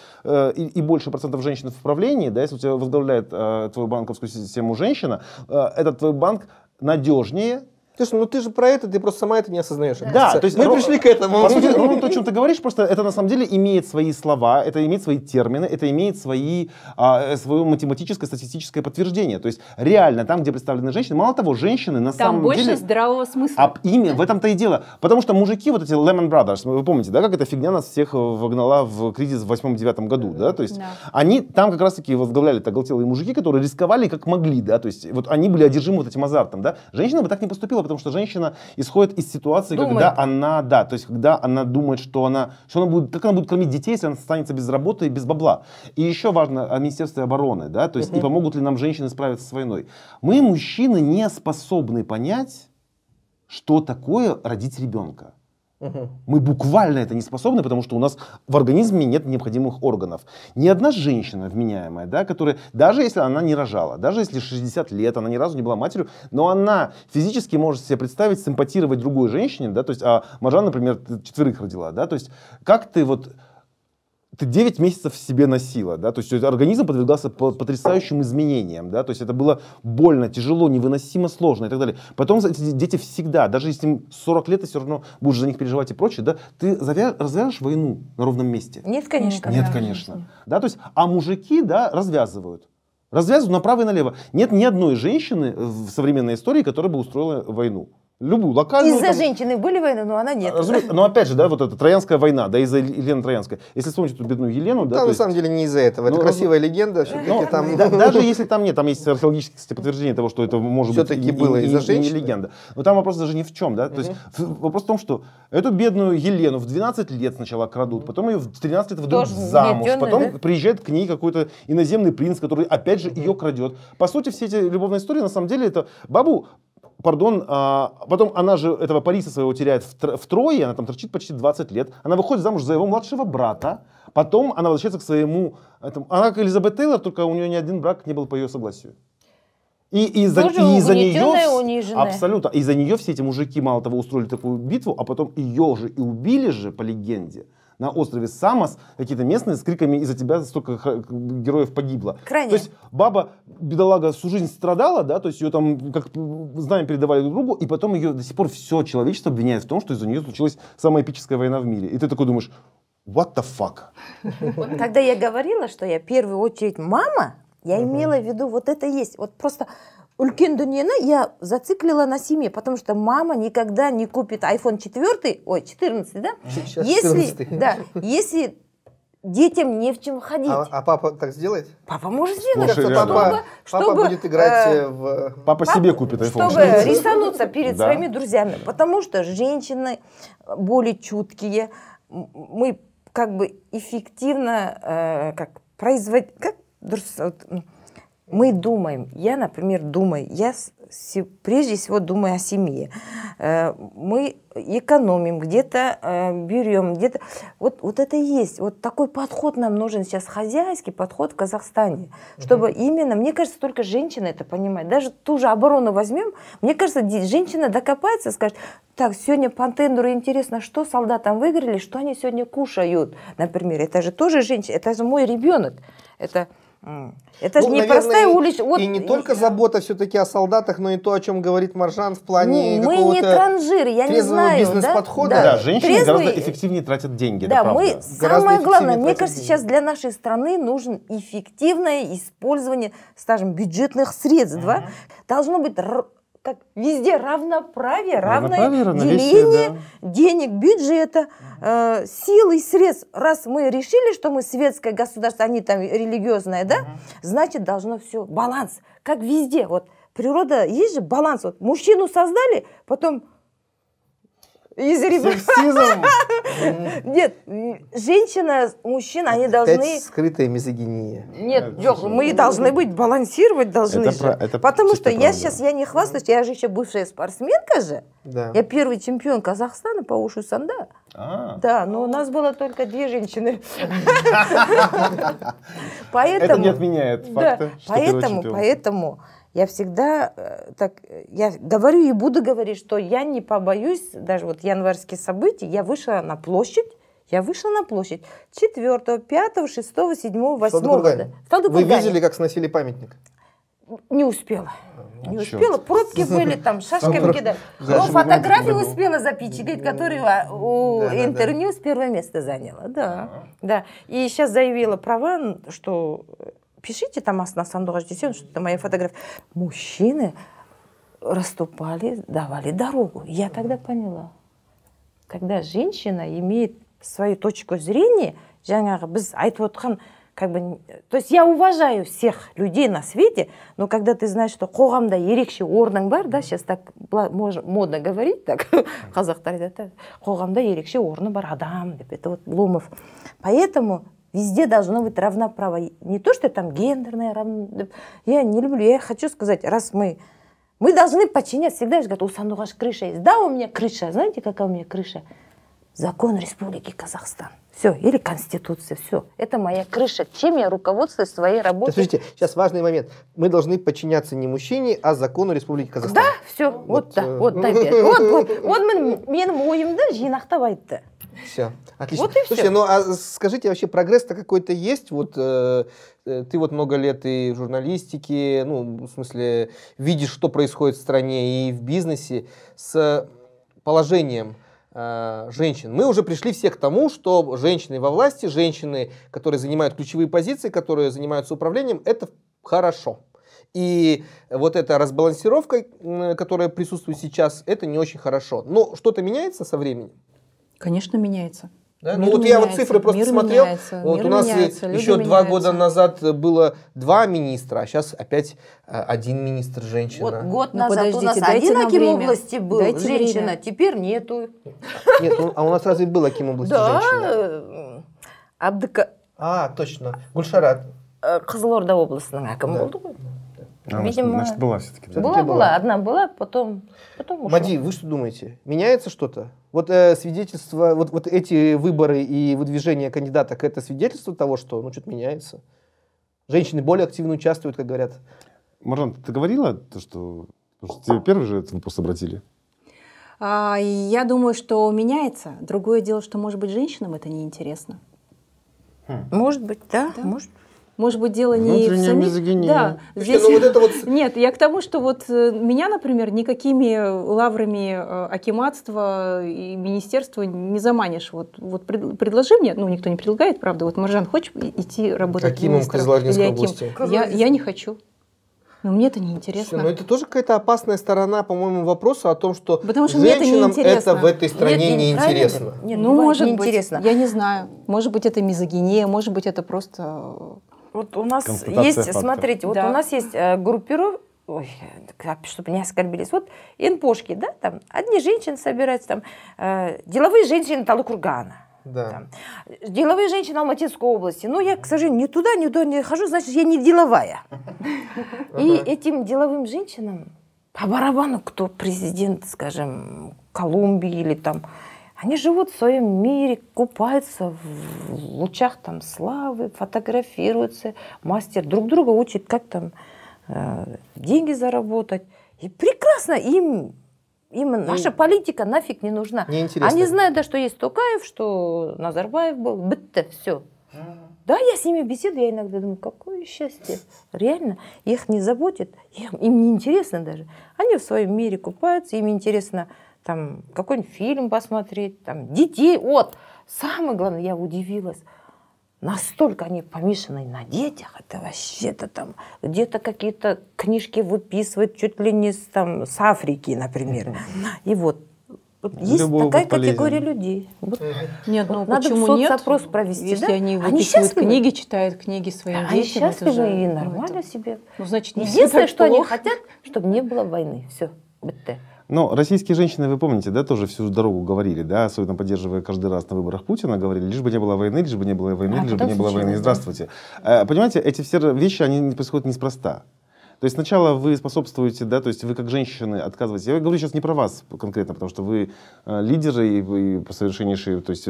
и больше %% женщин в правлении, да, если у тебя возглавляет твою банковскую систему женщина, этот твой банк надежнее, Слушай, ну ты же про это, ты просто сама это не осознаешь. Да, то есть мы пришли к этому. По сути, ну, то, о чем ты говоришь, просто это на самом деле имеет свои слова, это имеет свои термины, это имеет свое математическое, статистическое подтверждение. То есть реально там, где представлены женщины, мало того, женщины на самом деле... Там больше здравого смысла. Ими, в этом-то и дело. Потому что мужики, вот эти Lehman Brothers, вы помните, да, как эта фигня нас всех вогнала в кризис в 2008-2009 году, да? То есть они там как раз-таки возглавляли оголтелые мужики, которые рисковали как могли, да? То есть вот они были одержимы вот этим азартом, да? Женщина бы так не поступила, потому что женщина исходит из ситуации, когда она думает, как она будет кормить детей, если она останется без работы и без бабла. И еще важно о Министерстве обороны, да, то есть и помогут ли нам женщины справиться с войной. Мы, мужчины, не способны понять, что такое родить ребенка. Мы буквально это не способны, потому что у нас в организме нет необходимых органов. Ни одна женщина вменяемая, да, которая, даже если она не рожала, даже если 60 лет, она ни разу не была матерью, но она физически может себе представить, симпатировать другой женщине, да, то есть, а Маржан, например, 4 родила, да, то есть, как ты вот... Ты 9 месяцев в себе носила, да, то есть организм подвергался потрясающим изменениям, да, то есть это было больно, тяжело, невыносимо сложно и так далее. Потом эти дети всегда, даже если им 40 лет, ты все равно будешь за них переживать и прочее, да, ты развяжешь войну на ровном месте? Нет, конечно. Нет, конечно. Да, то есть, а мужики, да, развязывают. Развязывают направо и налево. Нет ни одной женщины в современной истории, которая бы устроила войну. Любую, локальную. Из-за женщины были войны, но она нет. Но опять же, да, вот эта Троянская война, да, из-за Елены Троянской. Если вспомнить эту бедную Елену, да. Да, на самом деле не из-за этого. Это красивая легенда. Даже если там нет, там есть археологические подтверждения того, что это может быть и не легенда. Но там вопрос даже не в чем, да. То есть вопрос в том, что эту бедную Елену в 12 лет сначала крадут, потом ее в 13 лет выдают замуж, потом приезжает к ней какой-то иноземный принц, который опять же ее крадет. По сути, все эти любовные истории, на самом деле, это бабу... Пардон, потом она же этого Париса своего теряет втрое, она там торчит почти 20 лет. Она выходит замуж за его младшего брата, потом она возвращается к своему... Она как Элизабет Тейлор, только у нее ни один брак не был по ее согласию. И из-за нее... Абсолютно. Из-за нее все эти мужики, мало того, устроили такую битву, а потом ее же и убили же, по легенде. На острове Самос какие-то местные с криками «из-за тебя столько героев погибло». Крайне. То есть баба, бедолага, всю жизнь страдала, да, то есть ее там, как знаем, передавали друг другу, и потом ее до сих пор все человечество обвиняет в том, что из-за нее случилась самая эпическая война в мире. И ты такой думаешь «what the fuck?». Когда я говорила, что я в первую очередь мама, я имела в виду вот это есть. Вот просто... Улькен Дуньена я зациклила на семье, потому что мама никогда не купит iPhone 4, ой, 14, да? Если детям не в чем ходить. А папа так сделает? Папа может сделать. Папа себе купит iPhone 4. Чтобы рисануться перед своими друзьями, потому что женщины более чуткие, мы как бы эффективно, мы думаем, я, например, думаю, я прежде всего думаю о семье. Мы экономим, где-то берем, где-то... Вот это и есть. Вот такой подход нам нужен сейчас, хозяйский подход в Казахстане. Чтобы именно, мне кажется, только женщина это понимает. Даже ту же оборону возьмем, мне кажется, женщина докопается, скажет, так, сегодня по тендеру интересно, что солдатам выиграли, что они сегодня кушают. Например, это же тоже женщина, это же мой ребенок. Это же непростая улица. Вот, и не только забота все-таки о солдатах, но и то, о чем говорит Маржан в плане трезвого бизнес-подхода. Да, женщины гораздо эффективнее тратят деньги. Да, самое главное, мне кажется, сейчас для нашей страны нужно эффективное использование, скажем, бюджетных средств. Должно быть везде равноправие, равное деление денег, бюджета, сил и средств. Раз мы решили, что мы светское государство, они там религиозное, да, значит, должно все, баланс, как везде. Вот природа, есть же баланс. Вот мужчину создали, потом... Сексизм. Нет, женщина, мужчина, они должны... Опять скрытая мизогиния. Нет, мы должны быть, балансировать должны же. Потому что я сейчас, я не хвастаюсь, я же еще бывшая спортсменка же. Я первый чемпион Казахстана по ушу санда. Да, но у нас было только 2 женщины. Это не отменяет факта, что ты чемпион. Поэтому... Я всегда так, я говорю и буду говорить, что я не побоюсь, даже вот январские события, я вышла на площадь 4, 5, 6, 7, 8 года. Вы видели, как сносили памятник? Не успела. Не успела. Пробки были, там шашками кидали. Но фотографии успела запечатлеть, которые у интервью с первое место заняла. Да, да. И сейчас заявила права, что пишите там на Сандугаш Дуисенова, что это моя фотография. Мужчины расступали, давали дорогу. Я тогда поняла. Когда женщина имеет свою точку зрения, как бы, то есть я уважаю всех людей на свете, но когда ты знаешь, что қоғамда ерекше орның бар, да, сейчас так модно говорить, так, казахтар, да, қоғамда ерекше орны бар адам, это вот Ломов. Поэтому везде должно быть равноправо. Не то, что там гендерное равноправо. Я не люблю, я хочу сказать, раз мы должны подчинять, всегда же говорят, у Сандугаш крыша есть. Да, у меня крыша, знаете, какая у меня крыша? Закон Республики Казахстан. Все, или Конституция, все. Это моя крыша. Чем я руководствуюсь своей работой? Да, слушайте, сейчас важный момент. Мы должны подчиняться не мужчине, а закону Республики Казахстан. Да, все. Вот так. Вот так. Вот менің ойымды жинақтап айтты. Все. Отлично. Вот и все. Слушайте, ну а скажите, вообще прогресс-то какой-то есть? Вот ты вот много лет и в журналистике, ну, в смысле, видишь, что происходит в стране и в бизнесе с положением женщин. Мы уже пришли все к тому, что женщины во власти, женщины, которые занимают ключевые позиции, которые занимаются управлением, это хорошо. И вот эта разбалансировка, которая присутствует сейчас, это не очень хорошо. Но что-то меняется со временем? Конечно, меняется. Да? Ну вот меняется, я вот цифры просто смотрел. Меняется, вот у нас меняется, еще 2 года назад было 2 министра, а сейчас опять 1 министр женщина. Вот год назад у нас 1 аким области был женщина, теперь нету. Нет, ну, а у нас разве был аким области женщина? Да. А, точно. Гульшарат. Кызылорда областного акима был. Видимо, значит, была все-таки. Была, одна была, потом ушла. Мади, вы что думаете? Меняется что-то? Вот свидетельство, вот эти выборы и выдвижение кандидаток, это свидетельство того, что ну, что-то меняется? Женщины более активно участвуют, как говорят. Маржан, ты говорила, что тебе первый же этот вопрос обратили? Я думаю, что меняется. Другое дело, что, может быть, женщинам это неинтересно. Может быть, да. Может быть, дело не в самих... Да, здесь... ну, вот это вот... Нет, я к тому, что вот меня, например, никакими лаврами акиматства и министерства не заманишь. Вот предложи мне, ну, никто не предлагает, правда, вот, Маржан, хочешь идти работать каким министром? Казахстанской области? Я не хочу. Но мне это неинтересно. Но это тоже какая-то опасная сторона, по-моему, вопроса о том, что женщинам это в этой стране неинтересно. Ну, может быть, я не знаю. Может быть, это мизогиния, может быть, это просто... Вот у нас есть, фактор. Смотрите, да. Вот у нас есть группировки, чтобы не оскорбились, вот энпошки, да, там, одни женщины собираются, там, деловые женщины Талыкургана, да. Там, деловые женщины Алматинской области, но я, к сожалению, ни туда, ни туда не хожу, значит, я не деловая. И этим деловым женщинам по барабану, кто президент, скажем, Колумбии или там... Они живут в своем мире, купаются в лучах там славы, фотографируются, мастер друг друга учит, как там деньги заработать. И прекрасно, им наша политика нафиг не нужна. Неинтересно. Они знают, да, что есть Токаев, что Назарбаев был, быт-то все. Да, я с ними беседую, я иногда думаю, какое счастье. Реально, их не заботит, им не интересно даже. Они в своем мире купаются, им интересно... Там какой-нибудь фильм посмотреть, там детей. Вот самое главное, я удивилась, настолько они помешаны на детях, это вообще-то там где-то какие-то книжки выписывают, чуть ли не там с Африки, например. И вот есть такая категория людей. Вот. Нет, ну вот надо соцопрос провести, если да? Они выписывают книги, читают книги своим детям. Они счастливы же, и нормально себе. Ну, значит, единственное, что они хотят, чтобы не было войны, все. Но российские женщины, вы помните, да, тоже всю дорогу говорили, да, особенно поддерживая каждый раз на выборах Путина, говорили, лишь бы не было войны, лишь бы не было войны, лишь бы не было войны. Здравствуйте. Понимаете, эти все вещи, они происходят неспроста. То есть сначала вы способствуете, да, то есть вы как женщины отказываетесь. Я говорю сейчас не про вас конкретно, потому что вы лидеры и совершеннейшие, то есть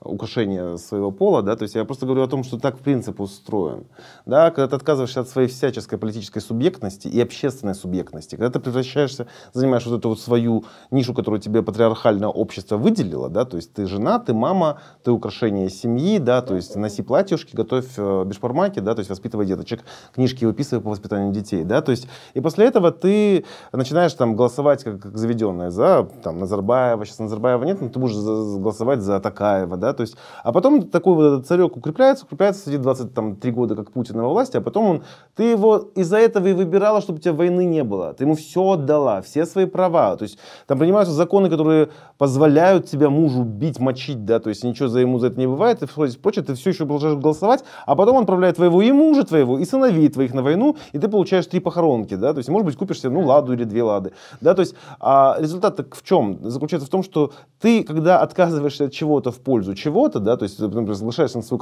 украшение своего пола, да, то есть я просто говорю о том, что так в принципе устроен, да, когда ты отказываешься от своей всяческой политической субъектности и общественной субъектности, когда ты превращаешься, занимаешь вот эту вот свою нишу, которую тебе патриархальное общество выделило, да, то есть ты жена, ты мама, ты украшение семьи, да, то есть носи платьюшки, готовь бешбармаки, да, то есть воспитывай деточек, книжки выписывай по воспитанию детей. людей, да, то есть, и после этого ты начинаешь там голосовать как заведенное за, там, Назарбаева, сейчас Назарбаева нет, но ты будешь голосовать за Токаева, да, то есть, а потом такой вот этот царек укрепляется, сидит 23 года как Путин во власти, а потом ты его из-за этого и выбирала, чтобы у тебя войны не было, ты ему все отдала, все свои права, то есть, там принимаются законы, которые позволяют тебя мужу бить, мочить, да, то есть, ничего за ему за это не бывает, и прочее, ты все еще продолжаешь голосовать, а потом он отправляет твоего и мужа твоего, и сыновей твоих на войну, и ты получаешь 3 похоронки, да, то есть, может быть, купишь себе, ну, ладу или 2 лады, да, то есть, а результат в чем? Заключается в том, что ты, когда отказываешься от чего-то в пользу чего-то, да, то есть, например, соглашаешься на свою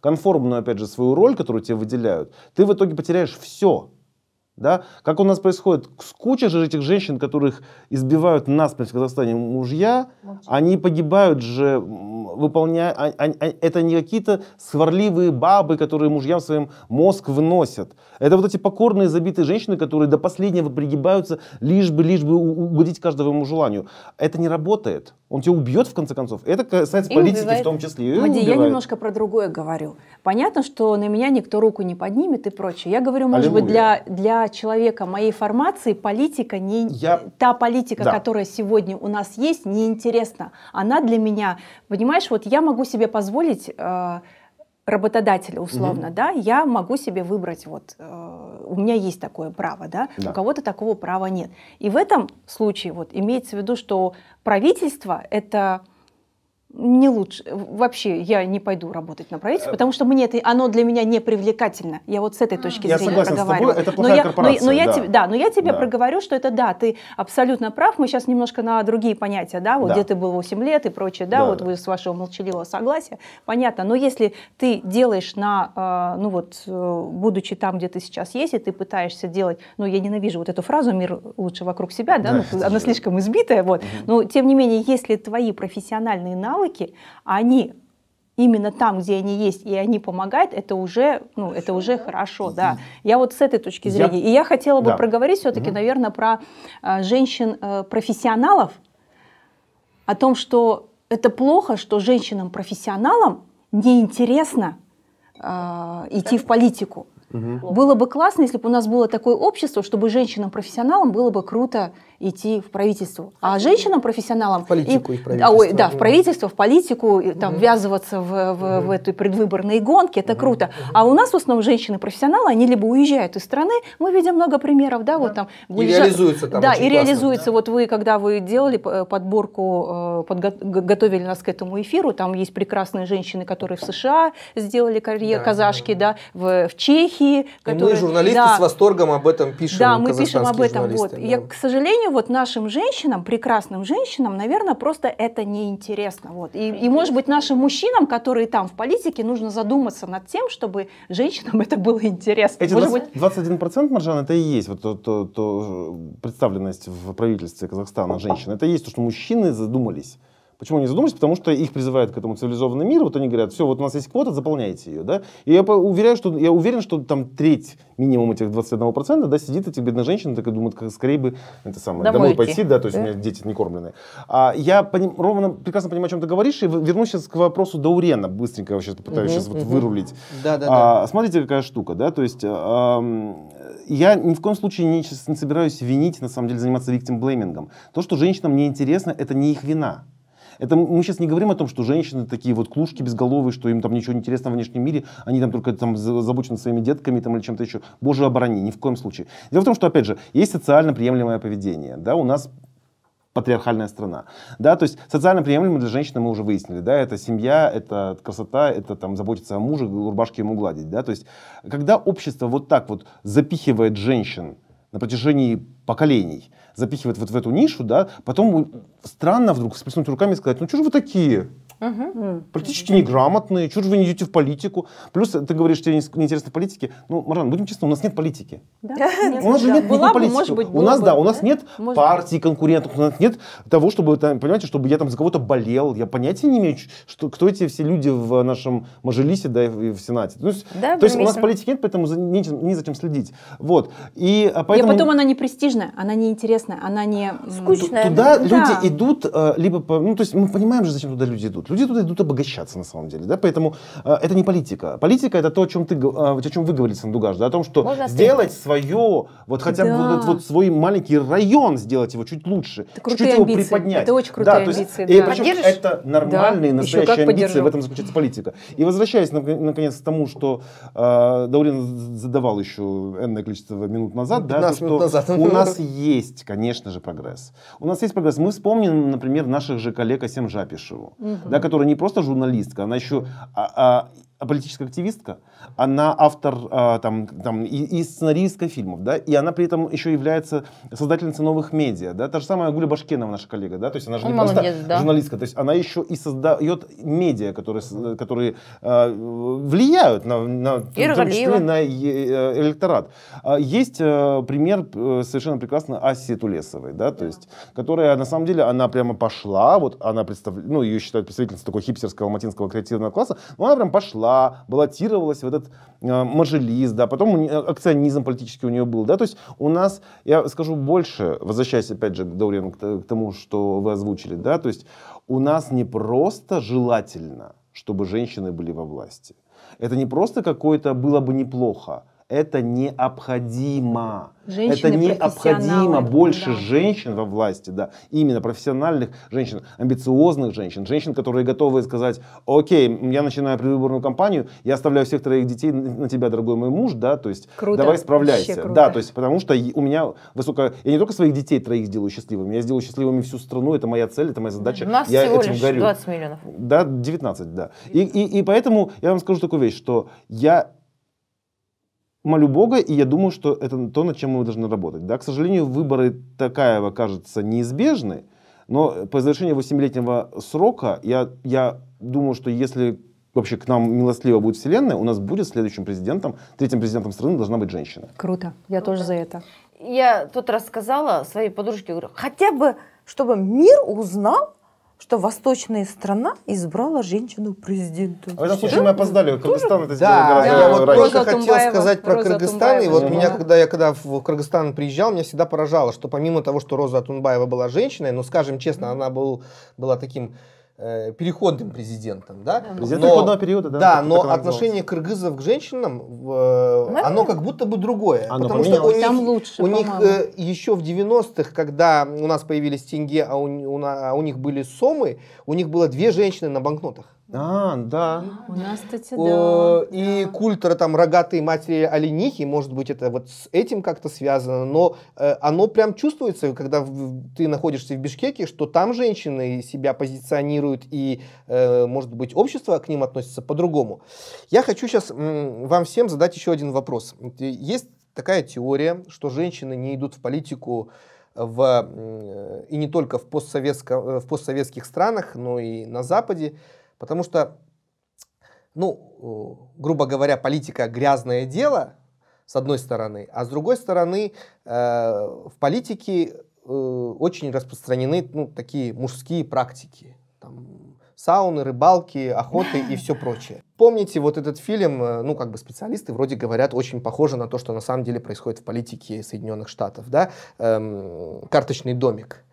конформную, опять же, свою роль, которую тебе выделяют, ты в итоге потеряешь все. Да? Как у нас происходит, с кучей же этих женщин, которых избивают насмерть в Казахстане мужья, они погибают же, выполняя... Это не какие-то сварливые бабы, которые мужьям своим мозг вносят. Это вот эти покорные, забитые женщины, которые до последнего пригибаются, лишь бы угодить каждому ему желанию. Это не работает. Он тебя убьет, в конце концов. Это касается политики в том числе. Мади, я немножко про другое говорю. Понятно, что на меня никто руку не поднимет и прочее. Я говорю, может быть, для человека моей формации политика та политика, да, которая сегодня у нас есть, неинтересна. Она для меня, понимаешь, вот я могу себе позволить работодателя условно, да, я могу себе выбрать, вот у меня есть такое право, да? Да, у кого-то такого права нет. И в этом случае вот имеется в виду, что правительство это не лучше. Вообще, я не пойду работать на правительство, потому что мне это, оно для меня не привлекательно. Я вот с этой точки зрения проговариваю. Я согласен с тобой, это плохая корпорация. Но я тебе проговорю, что это да, ты абсолютно прав. Мы сейчас немножко на другие понятия, да, вот где ты был 8 лет и прочее, да, вот вы с вашего молчаливого согласия, понятно. Но если ты делаешь на, ну вот, будучи там, где ты сейчас есть, и ты пытаешься делать, ну я ненавижу вот эту фразу «мир лучше вокруг себя», да, ну, она слишком избитая, вот. Но тем не менее, если твои профессиональные навыки, они именно там, где они есть, и они помогают, это уже, ну, это уже хорошо, да. Я вот с этой точки зрения. И я хотела бы проговорить все-таки, наверное, про женщин-профессионалов, о том, что это плохо, что женщинам-профессионалам неинтересно идти в политику. Было бы классно, если бы у нас было такое общество, чтобы женщинам-профессионалам было бы круто идти в правительство. А женщинам-профессионалам... В политику и в правительство. Ой, да, в правительство, в политику, там, ввязываться в этой предвыборной гонке, это круто. А у нас в основном женщины-профессионалы, они либо уезжают из страны, мы видим много примеров, да, вот там... И реализуются там. Да, и реализуются. Да? Вот вы, когда вы делали подборку, готовили нас к этому эфиру, там есть прекрасные женщины, которые в США сделали карьеру, казашки, да, в Чехии. Которые, и мы, журналисты, с восторгом об этом пишем. Да, мы пишем об этом. Вот. Да. Я, к сожалению, вот нашим женщинам, прекрасным женщинам, наверное, просто это неинтересно. Вот. И, может быть, нашим мужчинам, которые там в политике, нужно задуматься над тем, чтобы женщинам это было интересно. Эти 21%, Маржан, это и есть вот то представленность в правительстве Казахстана женщин. Это и есть то, что мужчины задумались. Почему не задумались? Потому что их призывает к этому цивилизованный мир. Вот они говорят, все, вот у нас есть квота, заполняйте ее. Да? И я уверен, что там треть минимум этих 21%, да, сидит этих бедных женщин, так и думает, как скорее бы это самое, домой пойти, да, то есть у меня дети не кормленные. Прекрасно понимаю, о чем ты говоришь, и вернусь сейчас к вопросу Даурена, быстренько я сейчас попытаюсь вырулить. Смотрите, какая штука, да, то есть... Я ни в коем случае не собираюсь винить, на самом деле, заниматься виктимблеймингом. То, что женщинам неинтересно, это не их вина. Это мы сейчас не говорим о том, что женщины такие вот клушки безголовые, что им там ничего интересного в внешнем мире, они там только там озабочены своими детками там, или чем-то еще. Боже, оборони, ни в коем случае. Дело в том, что, опять же, есть социально приемлемое поведение. Да, у нас патриархальная страна. Да, то есть социально приемлемо для женщины мы уже выяснили. Да, это семья, это красота, это там заботиться о муже, рубашки ему гладить. Да, то есть когда общество вот так вот запихивает женщин на протяжении поколений, запихивает вот в эту нишу, да, потом странно вдруг всплеснуть руками и сказать, ну что же вы такие? Политически неграмотные, чего же вы не идете в политику? Плюс ты говоришь, тебе неинтересно в политике. Ну, Маржан, будем честны, у нас нет политики. Да. У нас же нет никакой политики. У нас нет партий, конкурентов, у нас нет того, чтобы, там, понимаете, чтобы я там за кого-то болел. Я понятия не имею, кто эти все люди в нашем мажилисе, да, и в Сенате. То есть у нас политики нет, поэтому незачем следить. Вот. И поэтому... потом она не престижная, она не интересная, она не скучная. Туда люди идут, либо... Ну, то есть мы понимаем же, зачем туда люди идут. народ. Люди туда идут обогащаться на самом деле, да, поэтому это не политика. Политика — это то, о чем вы говорите, Сандугаш, да, о том, что можно сделать свое, вот хотя бы вот свой маленький район, сделать его чуть лучше, чуть-чуть его приподнять. Это очень крутые амбиции. Да. И причем это нормальные, настоящие амбиции, в этом заключается политика. И возвращаясь, наконец, к тому, что Даурен задавал еще энное количество минут назад, да, что у нас есть, конечно же, прогресс. У нас есть прогресс. Мы вспомним, например, наших же коллег Асем Жапишеву, да, которая не просто журналистка, она еще политическая активистка, она автор и сценаристка фильмов, да, и она при этом еще является создательницей новых медиа, да, та же самая Гульнар Башкенова, наша коллега, да, то есть она же не просто журналистка, то есть она еще и создает медиа, которые влияют на, в том числе, на электорат. Есть пример совершенно прекрасно Асси Тулесовой, да, то есть, которая на самом деле, она прямо пошла, вот она ну, ее считают представительницей такой хипстерского алматинского креативного класса, но она прям пошла, баллотировалась в этот мажилис, да, потом акционизм политический у нее был, да, то есть у нас, я скажу больше, возвращаясь опять же, Даурен, к тому, что вы озвучили, да, то есть у нас не просто желательно, чтобы женщины были во власти, это не просто какое-то было бы неплохо, это необходимо. Женщины, это необходимо, больше женщин во власти, да, именно профессиональных женщин, амбициозных женщин, женщин, которые готовы сказать: окей, я начинаю предвыборную кампанию, я оставляю всех троих детей на тебя, дорогой мой муж, да, то есть круто, давай справляйся, да, то есть потому что у меня высокая, я не только своих детей троих сделаю счастливыми, я сделаю счастливыми всю страну, это моя цель, это моя задача, у нас я всего этим лишь горю. 20 миллионов. Да, 19, да, и поэтому я вам скажу такую вещь, что я молю Бога, и я думаю, что это то, над чем мы должны работать. Да? К сожалению, выборы Токаева, кажется, неизбежны, но по завершении 8-летнего срока я думаю, что если вообще к нам милостливо будет вселенная, у нас будет следующим президентом, третьим президентом страны должна быть женщина. Круто, я тоже за это. Я тут рассказала своей подружке, говорю, хотя бы, чтобы мир узнал, что восточная страна избрала женщину президентом. А в этом случае мы опоздали. Кыргызстан это сделал гораздо раньше. Я вот только хотел сказать про Кыргызстан. И вот меня, когда я в Кыргызстан приезжал, меня всегда поражало, что помимо того, что Роза Отунбаева была женщиной, ну, скажем честно, она была таким переходным президентом, да? Президент переходного периода, да? Да, но отношение кыргызов к женщинам, оно как будто бы другое. Потому что у них еще в 90-х, когда у нас появились тенге, а у них были сомы, у них было 2 женщины на банкнотах. А, да. У нас, кстати, да. И культура там рогатой матери оленихи, может быть, это вот с этим как-то связано, но оно прям чувствуется, когда ты находишься в Бишкеке, что там женщины себя позиционируют и, может быть, общество к ним относится по-другому. Я хочу сейчас вам всем задать еще один вопрос. Есть такая теория, что женщины не идут в политику и не только в постсоветских странах, но и на Западе, потому что, ну, грубо говоря, политика — грязное дело, с одной стороны, а с другой стороны, в политике очень распространены, ну, такие мужские практики. Там, сауны, рыбалки, охоты и все прочее. Помните вот этот фильм, ну, как бы специалисты вроде говорят, очень похоже на то, что на самом деле происходит в политике Соединенных Штатов, да? «Карточный домик».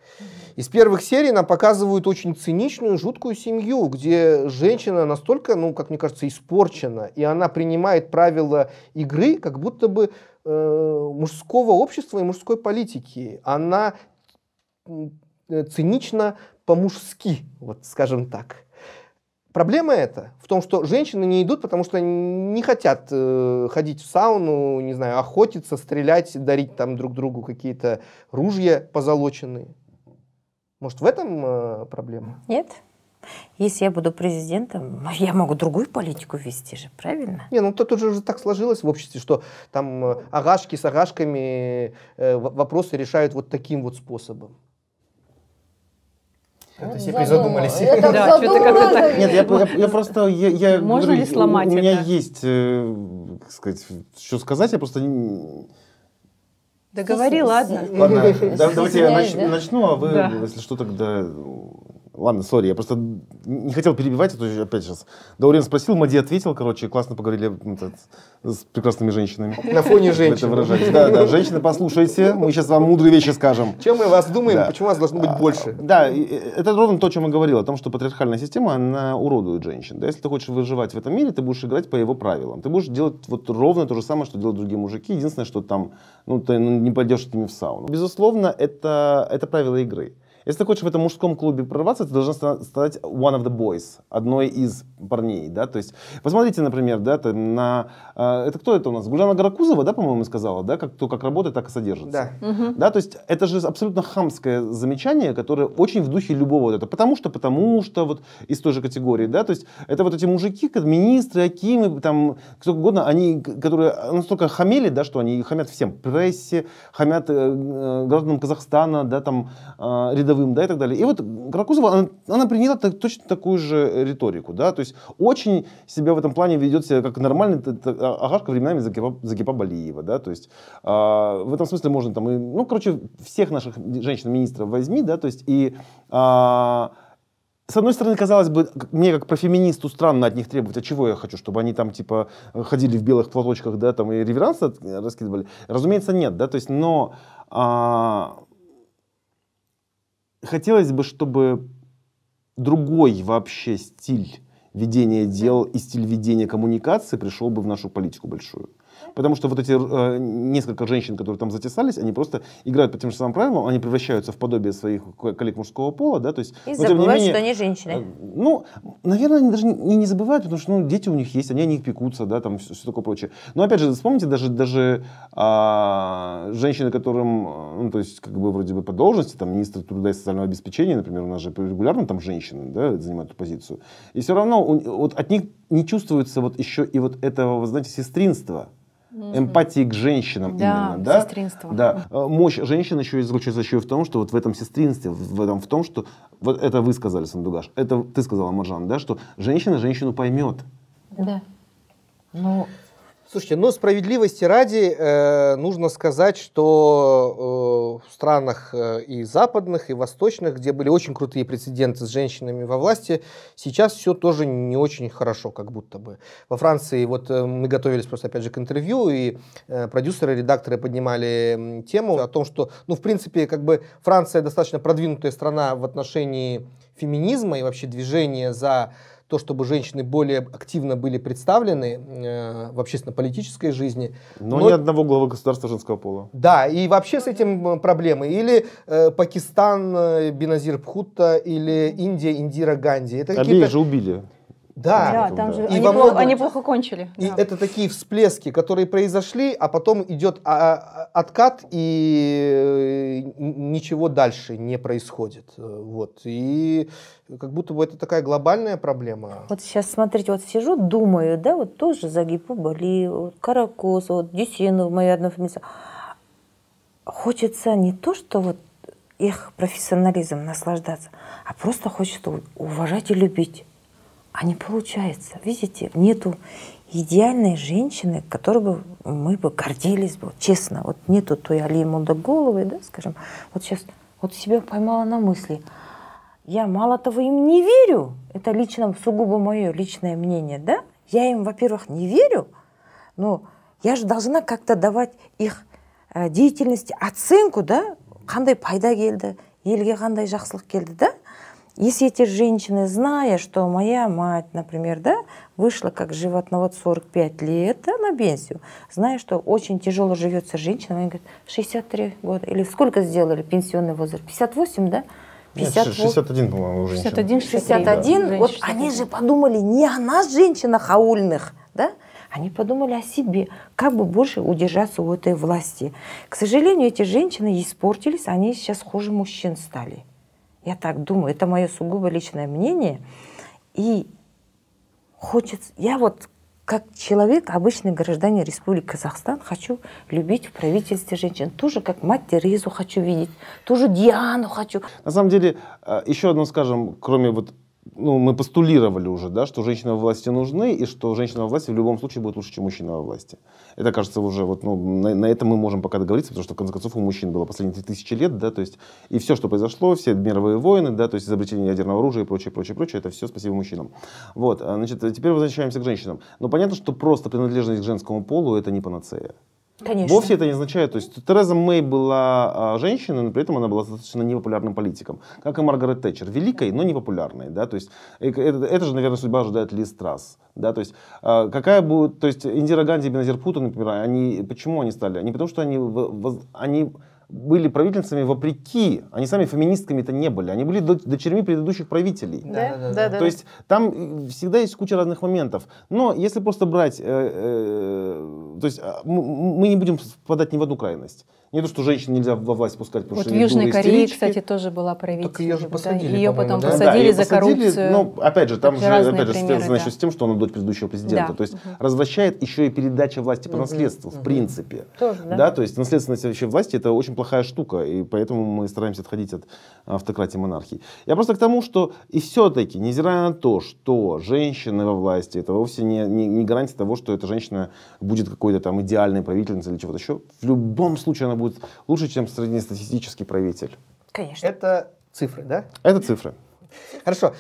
Из первых серий нам показывают очень циничную, жуткую семью, где женщина настолько, ну, как мне кажется, испорчена, и она принимает правила игры как будто бы мужского общества и мужской политики. Она цинична по-мужски, вот скажем так. Проблема эта в том, что женщины не идут, потому что не хотят ходить в сауну, не знаю, охотиться, стрелять, дарить там друг другу какие-то ружья позолоченные. Может, в этом проблема? Нет. Если я буду президентом, я могу другую политику вести же, правильно? Не, ну тут уже так сложилось в обществе, что там агашки с агашками вопросы решают вот таким вот способом. Это все призадумались. Да, что-то как-то так. Нет, я просто... Можно ли сломать это? У меня есть, как сказать, что сказать, я просто... Да говори, ладно. Ладно, давайте я начну, а вы, если что, тогда Ладно, сори, я просто не хотел перебивать, а то опять сейчас. Даурен спросил, Мади ответил, короче, классно поговорили с прекрасными женщинами. На фоне женщин. Да, да, женщины, послушайте, мы сейчас вам мудрые вещи скажем. Чем мы вас думаем, да. Почему вас должно быть больше? Да, это ровно то, о чем я говорил, о том, что патриархальная система, она уродует женщин. Да? Если ты хочешь выживать в этом мире, ты будешь играть по его правилам. Ты будешь делать вот ровно то же самое, что делают другие мужики. Единственное, что там, ну, ты не пойдешь с ними в сауну. Безусловно, это правило игры. Если ты хочешь в этом мужском клубе прорваться, ты должен стать one of the boys, одной из парней, да, то есть, посмотрите, например, да, на, это кто это у нас, Гульдана Гаракузова, да, по-моему, сказала, да, как, то, как работает, так и содержится, да. Угу. Да, то есть, это же абсолютно хамское замечание, которое очень в духе любого вот этого, потому что, вот, из той же категории, да, то есть, это вот эти мужики, как министры, акимы, там, кто угодно, они, которые настолько хамели, да, что они хамят всем, прессе, хамят гражданам Казахстана, да, там, рядовым, да, и так далее. И вот Гаракузова, она приняла точно такую же риторику, да, то есть очень себя в этом плане ведет себя как нормальный агашка временами Загипа Балиева, да, то есть в этом смысле можно там, и, ну, короче, всех наших женщин-министров возьми, да, то есть и... С одной стороны, казалось бы, мне как профеминисту странно от них требовать, а чего я хочу, чтобы они там типа ходили в белых платочках, да, там и реверансы раскидывали. Разумеется, нет, да, то есть, но... Хотелось бы, чтобы другой вообще стиль ведения дел и стиль ведения коммуникации пришел бы в нашу политику большую. Потому что вот эти несколько женщин, которые там затесались, они просто играют по тем же самым правилам, они превращаются в подобие своих коллег мужского пола, да, то есть... И забывают, что они женщины. Ну, наверное, они даже не забывают, потому что, ну, дети у них есть, они о них пекутся, да, там все такое прочее. Но, опять же, вспомните, даже женщины, которым, ну, то есть, как бы, вроде бы по должности, там, министр труда и социального обеспечения, например, у нас же регулярно там женщины, да, занимают эту позицию, и все равно вот от них не чувствуется вот еще и вот этого, знаете, сестринства. Эмпатии к женщинам, да, именно, да? Сестринство. Да. Мощь женщин еще и заключается еще и в том, что вот в этом сестринстве, в том, что вот это вы сказали, Сандугаш, это ты сказала, Маржан, да, что женщина женщину поймет. Да. Ну, слушайте, но справедливости ради нужно сказать, что в странах и западных, и восточных, где были очень крутые прецеденты с женщинами во власти, сейчас все тоже не очень хорошо, как будто бы. Во Франции, вот мы готовились просто опять же к интервью, и продюсеры, редакторы поднимали тему о том, что, ну, в принципе, как бы Франция достаточно продвинутая страна в отношении феминизма и вообще движения за... то, чтобы женщины более активно были представлены в общественно-политической жизни. Но ни одного главы государства женского пола. Да, и вообще с этим проблемы. Или Пакистан, Беназир Бхутто, или Индия, Индира Ганди. Это обеих же убили. Да, да, там же они плохо кончили. И да. Это такие всплески, которые произошли, а потом идет откат, и ничего дальше не происходит. Вот. И как будто бы это такая глобальная проблема. Вот сейчас, смотрите, вот сижу, думаю, да, вот тоже Загипу Балиева, Каракузова, вот Дуисенова, моя одна фамилия. Хочется не то, что вот их профессионализм наслаждаться, а просто хочется уважать и любить. А не получается. Видите, нету идеальной женщины, которой бы мы бы гордились бы. Честно, вот нету той Али Мудоголовой, да, скажем. Вот сейчас вот себя поймала на мысли. Я мало того им не верю. Это лично, сугубо мое личное мнение, да? Я им, во-первых, не верю, но я же должна как-то давать их деятельности оценку, да? Кандай пайда келді, елге кандай жақсылық келді, да? Если эти женщины, зная, что моя мать, например, да, вышла как животновод 45 лет, да, на пенсию, зная, что очень тяжело живется женщинам, они говорят, 63 года, или сколько сделали пенсионный возраст? 58, да? 50, нет, 61, по-моему, уже. 61, 61, да. Вот 61. Они же подумали не о нас, женщинах аульных, да? Они подумали о себе, как бы больше удержаться у этой власти. К сожалению, эти женщины испортились, они сейчас хуже мужчин стали. Я так думаю, это мое сугубо личное мнение. И хочется, я вот как человек, обычный гражданин Республики Казахстан, хочу любить в правительстве женщин. Тоже как мать Терезу хочу видеть, тоже Диану хочу. На самом деле, еще одно скажем, кроме вот ну, мы постулировали уже, да, что женщины во власти нужны, и что женщина во власти в любом случае будет лучше, чем мужчина во власти. Это, кажется, уже вот, ну, на этом мы можем пока договориться, потому что, в конце концов, у мужчин было последние 3000 лет, да, то есть, и все, что произошло, все мировые войны, да, то есть изобретение ядерного оружия и прочее, прочее, прочее, это все спасибо мужчинам. Вот, значит, теперь возвращаемся к женщинам. Но понятно, что просто принадлежность к женскому полу – это не панацея. Конечно. Вовсе это не означает, то есть Тереза Мэй была женщиной, но при этом она была достаточно непопулярным политиком, как и Маргарет Тэтчер, великой, но непопулярной, да, то есть это же, наверное, судьба ожидает Лиз Трасс, да, то есть какая будет, то есть Индира Ганди и Беназир Бхутто, например, они, почему они стали, не потому что они были правительницами вопреки, они сами феминистками-то не были, они были дочерьми предыдущих правителей. Да. То есть там всегда есть куча разных моментов. Но если просто брать, то есть мы не будем впадать ни в одну крайность. Не то, что женщин нельзя во власть пускать, потому вот что в Южной Корее, кстати, тоже была правительница. Ее же посадили, да? Ее потом посадили за коррупцию. Ну, опять же, там же связано еще с тем, что она дочь предыдущего президента. Да. То есть развращает еще и передача власти по наследству, в принципе. Тоже, да? То есть наследственность вообще власти – это очень плохая штука, и поэтому мы стараемся отходить от автократии, монархии. Я просто к тому, что и все-таки, невзирая на то, что женщины во власти – это вовсе не гарантия того, что эта женщина будет какой-то там идеальной правительницей или чего-то еще, в любом случае она будет лучше, чем среднестатистический правитель. Конечно. Это цифры, да? Это цифры. Хорошо.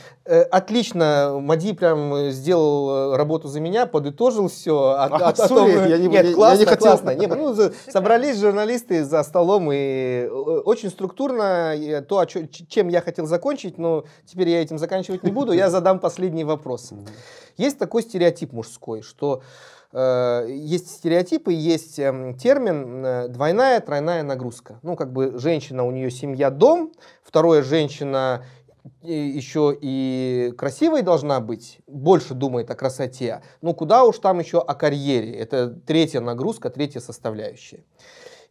Отлично. Мади прям сделал работу за меня, подытожил все. Классно. Собрались журналисты за столом, и очень структурно то, чем я хотел закончить, но теперь я этим заканчивать не буду, я задам последний вопрос. Есть такой стереотип мужской, что есть стереотипы, есть термин двойная, тройная нагрузка. Ну, как бы женщина, у нее семья, дом, вторая женщина еще и красивой должна быть, больше думает о красоте, но куда уж там еще о карьере. Это третья нагрузка, третья составляющая.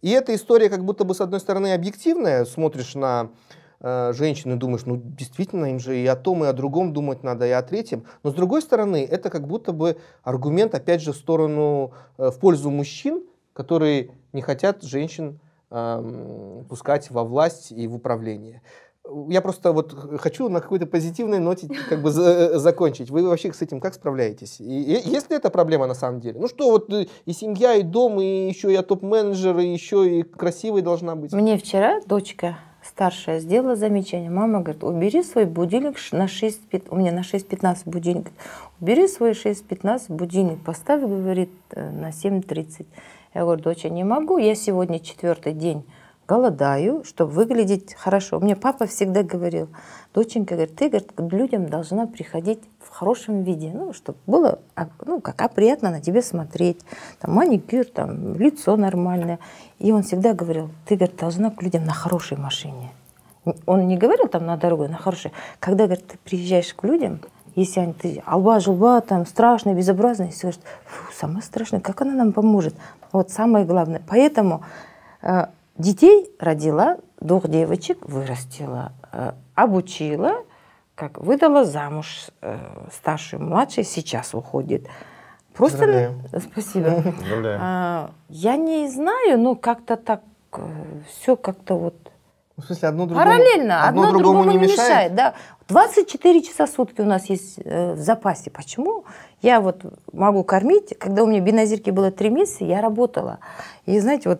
И эта история как будто бы с одной стороны объективная, смотришь на женщины, думаешь, ну действительно, им же и о том, и о другом думать надо, и о третьем. Но с другой стороны, это как будто бы аргумент, опять же, в сторону, в пользу мужчин, которые не хотят женщин пускать во власть и в управление. Я просто вот хочу на какой-то позитивной ноте как бы закончить. Вы вообще с этим как справляетесь? И есть ли это проблема на самом деле? Ну что, вот и семья, и дом, и еще я топ-менеджер, и еще и красивой должна быть. Мне вчера дочка старшая сделала замечание. Мама говорит, убери свой будильник на 6:15. У меня на 6:15 будильник. Убери свой 6:15 будильник, поставь, говорит, на 7:30. Я говорю, доча, не могу. Я сегодня 4-й день голодаю, чтобы выглядеть хорошо. Мне папа всегда говорил, доченька, говорит, ты, говорит, к людям должна приходить в хорошем виде, ну, чтобы было, ну, как приятно на тебе смотреть, там, маникюр, там, лицо нормальное. И он всегда говорил, ты, говорит, должна к людям на хорошей машине. Он не говорил там на дорогу, на хорошей. Когда, говорит, ты приезжаешь к людям, если они, ты алба-жулба, там, страшная, безобразная, и все, говорит, фу, самое страшное, как она нам поможет? Вот самое главное. Поэтому детей родила, 2 девочек вырастила, обучила, как выдала замуж старшую, младшую, сейчас уходит. Просто... Здравляю. Спасибо. Здравляю. Я не знаю, но как-то так, все как-то вот... В смысле, одно другому... Параллельно, одно другому не мешает. Да. 24 часа в сутки у нас есть в запасе. Почему? Я вот могу кормить. Когда у меня Беназирке было 3 месяца, я работала. И знаете, вот...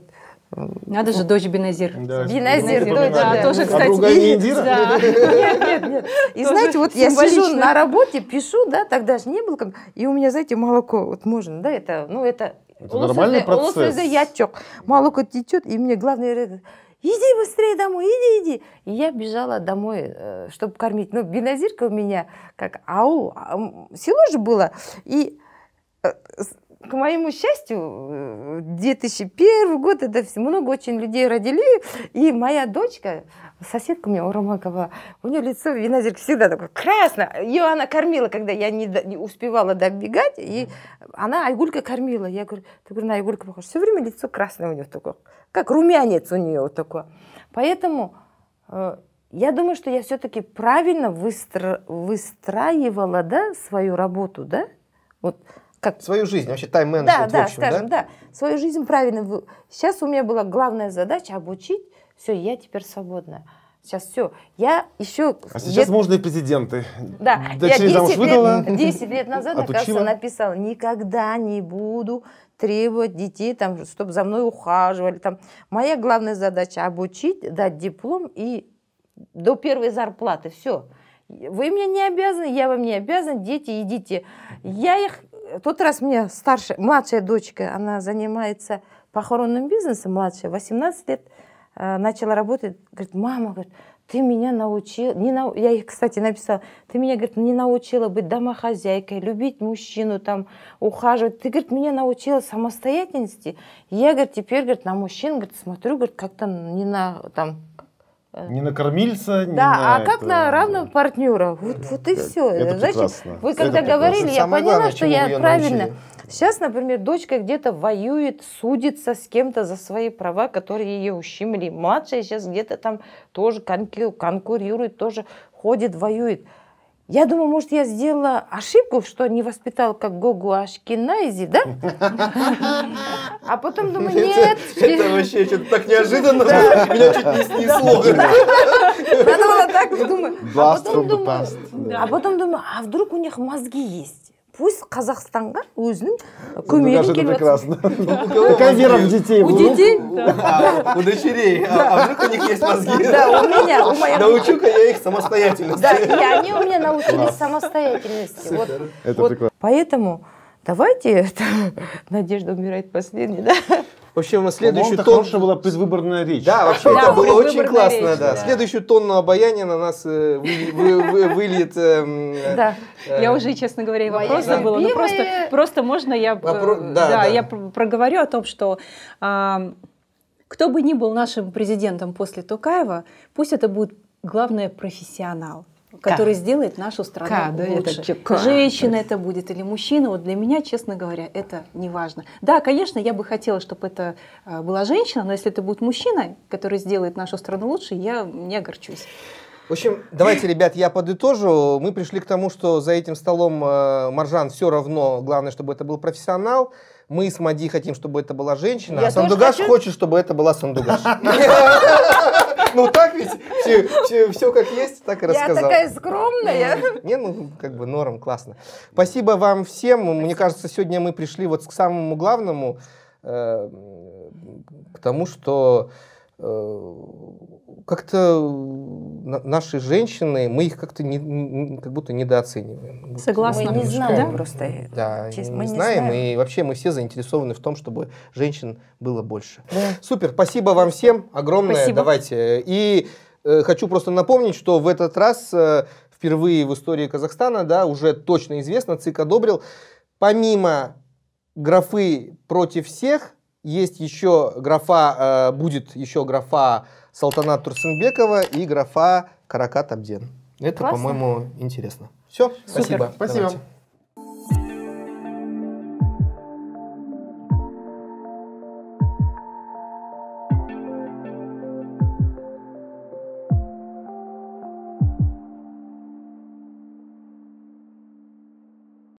Надо же дочь Беназир. Да. Беназир, дочь, да. Тоже, кстати, не Индира. Да. Нет. И знаете, вот я сижу на работе, пишу, да, тогда же не было, как... и у меня, знаете, молоко, вот можно, да, это, ну, это нормальный процесс. Молоко течет, и мне главное, иди быстрее домой, иди. И я бежала домой, чтобы кормить. Ну, Беназирка у меня, как аул, село же было, и... К моему счастью, 2001 год, это много очень людей родили, и моя дочка, соседка у меня, Урамакова, у нее лицо Беназирки всегда такое красное, ее она кормила, когда я не успевала добегать, и она Айгулька кормила, я говорю, ты на Айгульку похожа, все время лицо красное у нее такое, как румянец у нее вот такое, поэтому... Я думаю, что я все-таки правильно выстраивала, да, свою работу, да, вот. Как? Свою жизнь, вообще тайм-менеджмент, да, в общем, скажем, да? Да, свою жизнь правильно. Сейчас у меня была главная задача обучить, все, я теперь свободна. Сейчас все. Я еще... А сейчас можно и президенты. Да, дочери замуж выдала. 10 лет назад, оказывается, написала, никогда не буду требовать детей, там, чтобы за мной ухаживали. Там. Моя главная задача обучить, дать диплом и до первой зарплаты. Все. Вы мне не обязаны, я вам не обязана, дети, идите. Я их... В тот раз у меня старшая, младшая дочка, она занимается похоронным бизнесом, младшая, 18 лет. Начала работать, говорит, мама, говорит, ты меня научила, я их, кстати, написала, ты меня, говорит, не научила быть домохозяйкой, любить мужчину, там, ухаживать, ты, говорит, меня научила самостоятельности, я, говорит, теперь, говорит, на мужчин, говорит, смотрю, говорит, как-то не на, там, не на кормильца, не на... Да, а как на равного партнера, вот и все. Это прекрасно. Вы когда говорили, я поняла, что я правильно... Сейчас, например, дочка где-то воюет, судится с кем-то за свои права, которые ее ущемли. Младшая сейчас где-то там тоже конкурирует, тоже ходит, воюет. Я думаю, может, я сделала ошибку, что не воспитала как Гогу Ашкенази, да? А потом думаю, нет. Это вообще что-то так неожиданно, меня чуть не снесло. Надо было так думать. А потом думаю, а вдруг у них мозги есть? Пусть Казахстанга өзінің көмейін келіп отсын. Такая вера в детей. У детей? У дочерей. А вдруг у них есть мозги? Да, у меня. Научу-ка я их самостоятельности. Да, и они у меня научились самостоятельности. Это прекрасно. Поэтому давайте... Надежда умирает последней, да? Вообще, у нас следующий тон... Хорошая была предвыборная речь. Да, вообще, это было очень классно. Следующий тон на обаяние на нас выльет... Да, я уже, честно говоря, вопрос забыла. Просто можно я проговорю о том, что... Кто бы ни был нашим президентом после Токаева, пусть это будет, главное, профессионал, который сделает нашу страну лучше. Женщина это будет или мужчина. Вот для меня, честно говоря, это не важно. Да, конечно, я бы хотела, чтобы это была женщина, но если это будет мужчина, который сделает нашу страну лучше, я не огорчусь. В общем, давайте, ребят, я подытожу. Мы пришли к тому, что за этим столом Маржан все равно, главное, чтобы это был профессионал. Мы с Мади хотим, чтобы это была женщина, а Сандугаш хочет, чтобы это была Сандугаш. Ну так ведь, все как есть, так и рассказал. Я такая скромная. Не, ну как бы норм, классно. Спасибо вам всем. Мне кажется, сегодня мы пришли вот к самому главному, потому что как-то наши женщины, мы их как-то как будто недооцениваем. Согласна. Мы не знаем, да? Просто. Да, честно, мы не знаем. И вообще мы все заинтересованы в том, чтобы женщин было больше. Да. Супер, спасибо вам всем огромное. Спасибо. Давайте. И хочу просто напомнить, что в этот раз впервые в истории Казахстана, да, уже точно известно, ЦИК одобрил, помимо графы «против всех», есть еще графа, будет еще графа Салтанат Турсынбекова и графа Каракат Абден. Это, по-моему, интересно. Все, спасибо. Спасибо.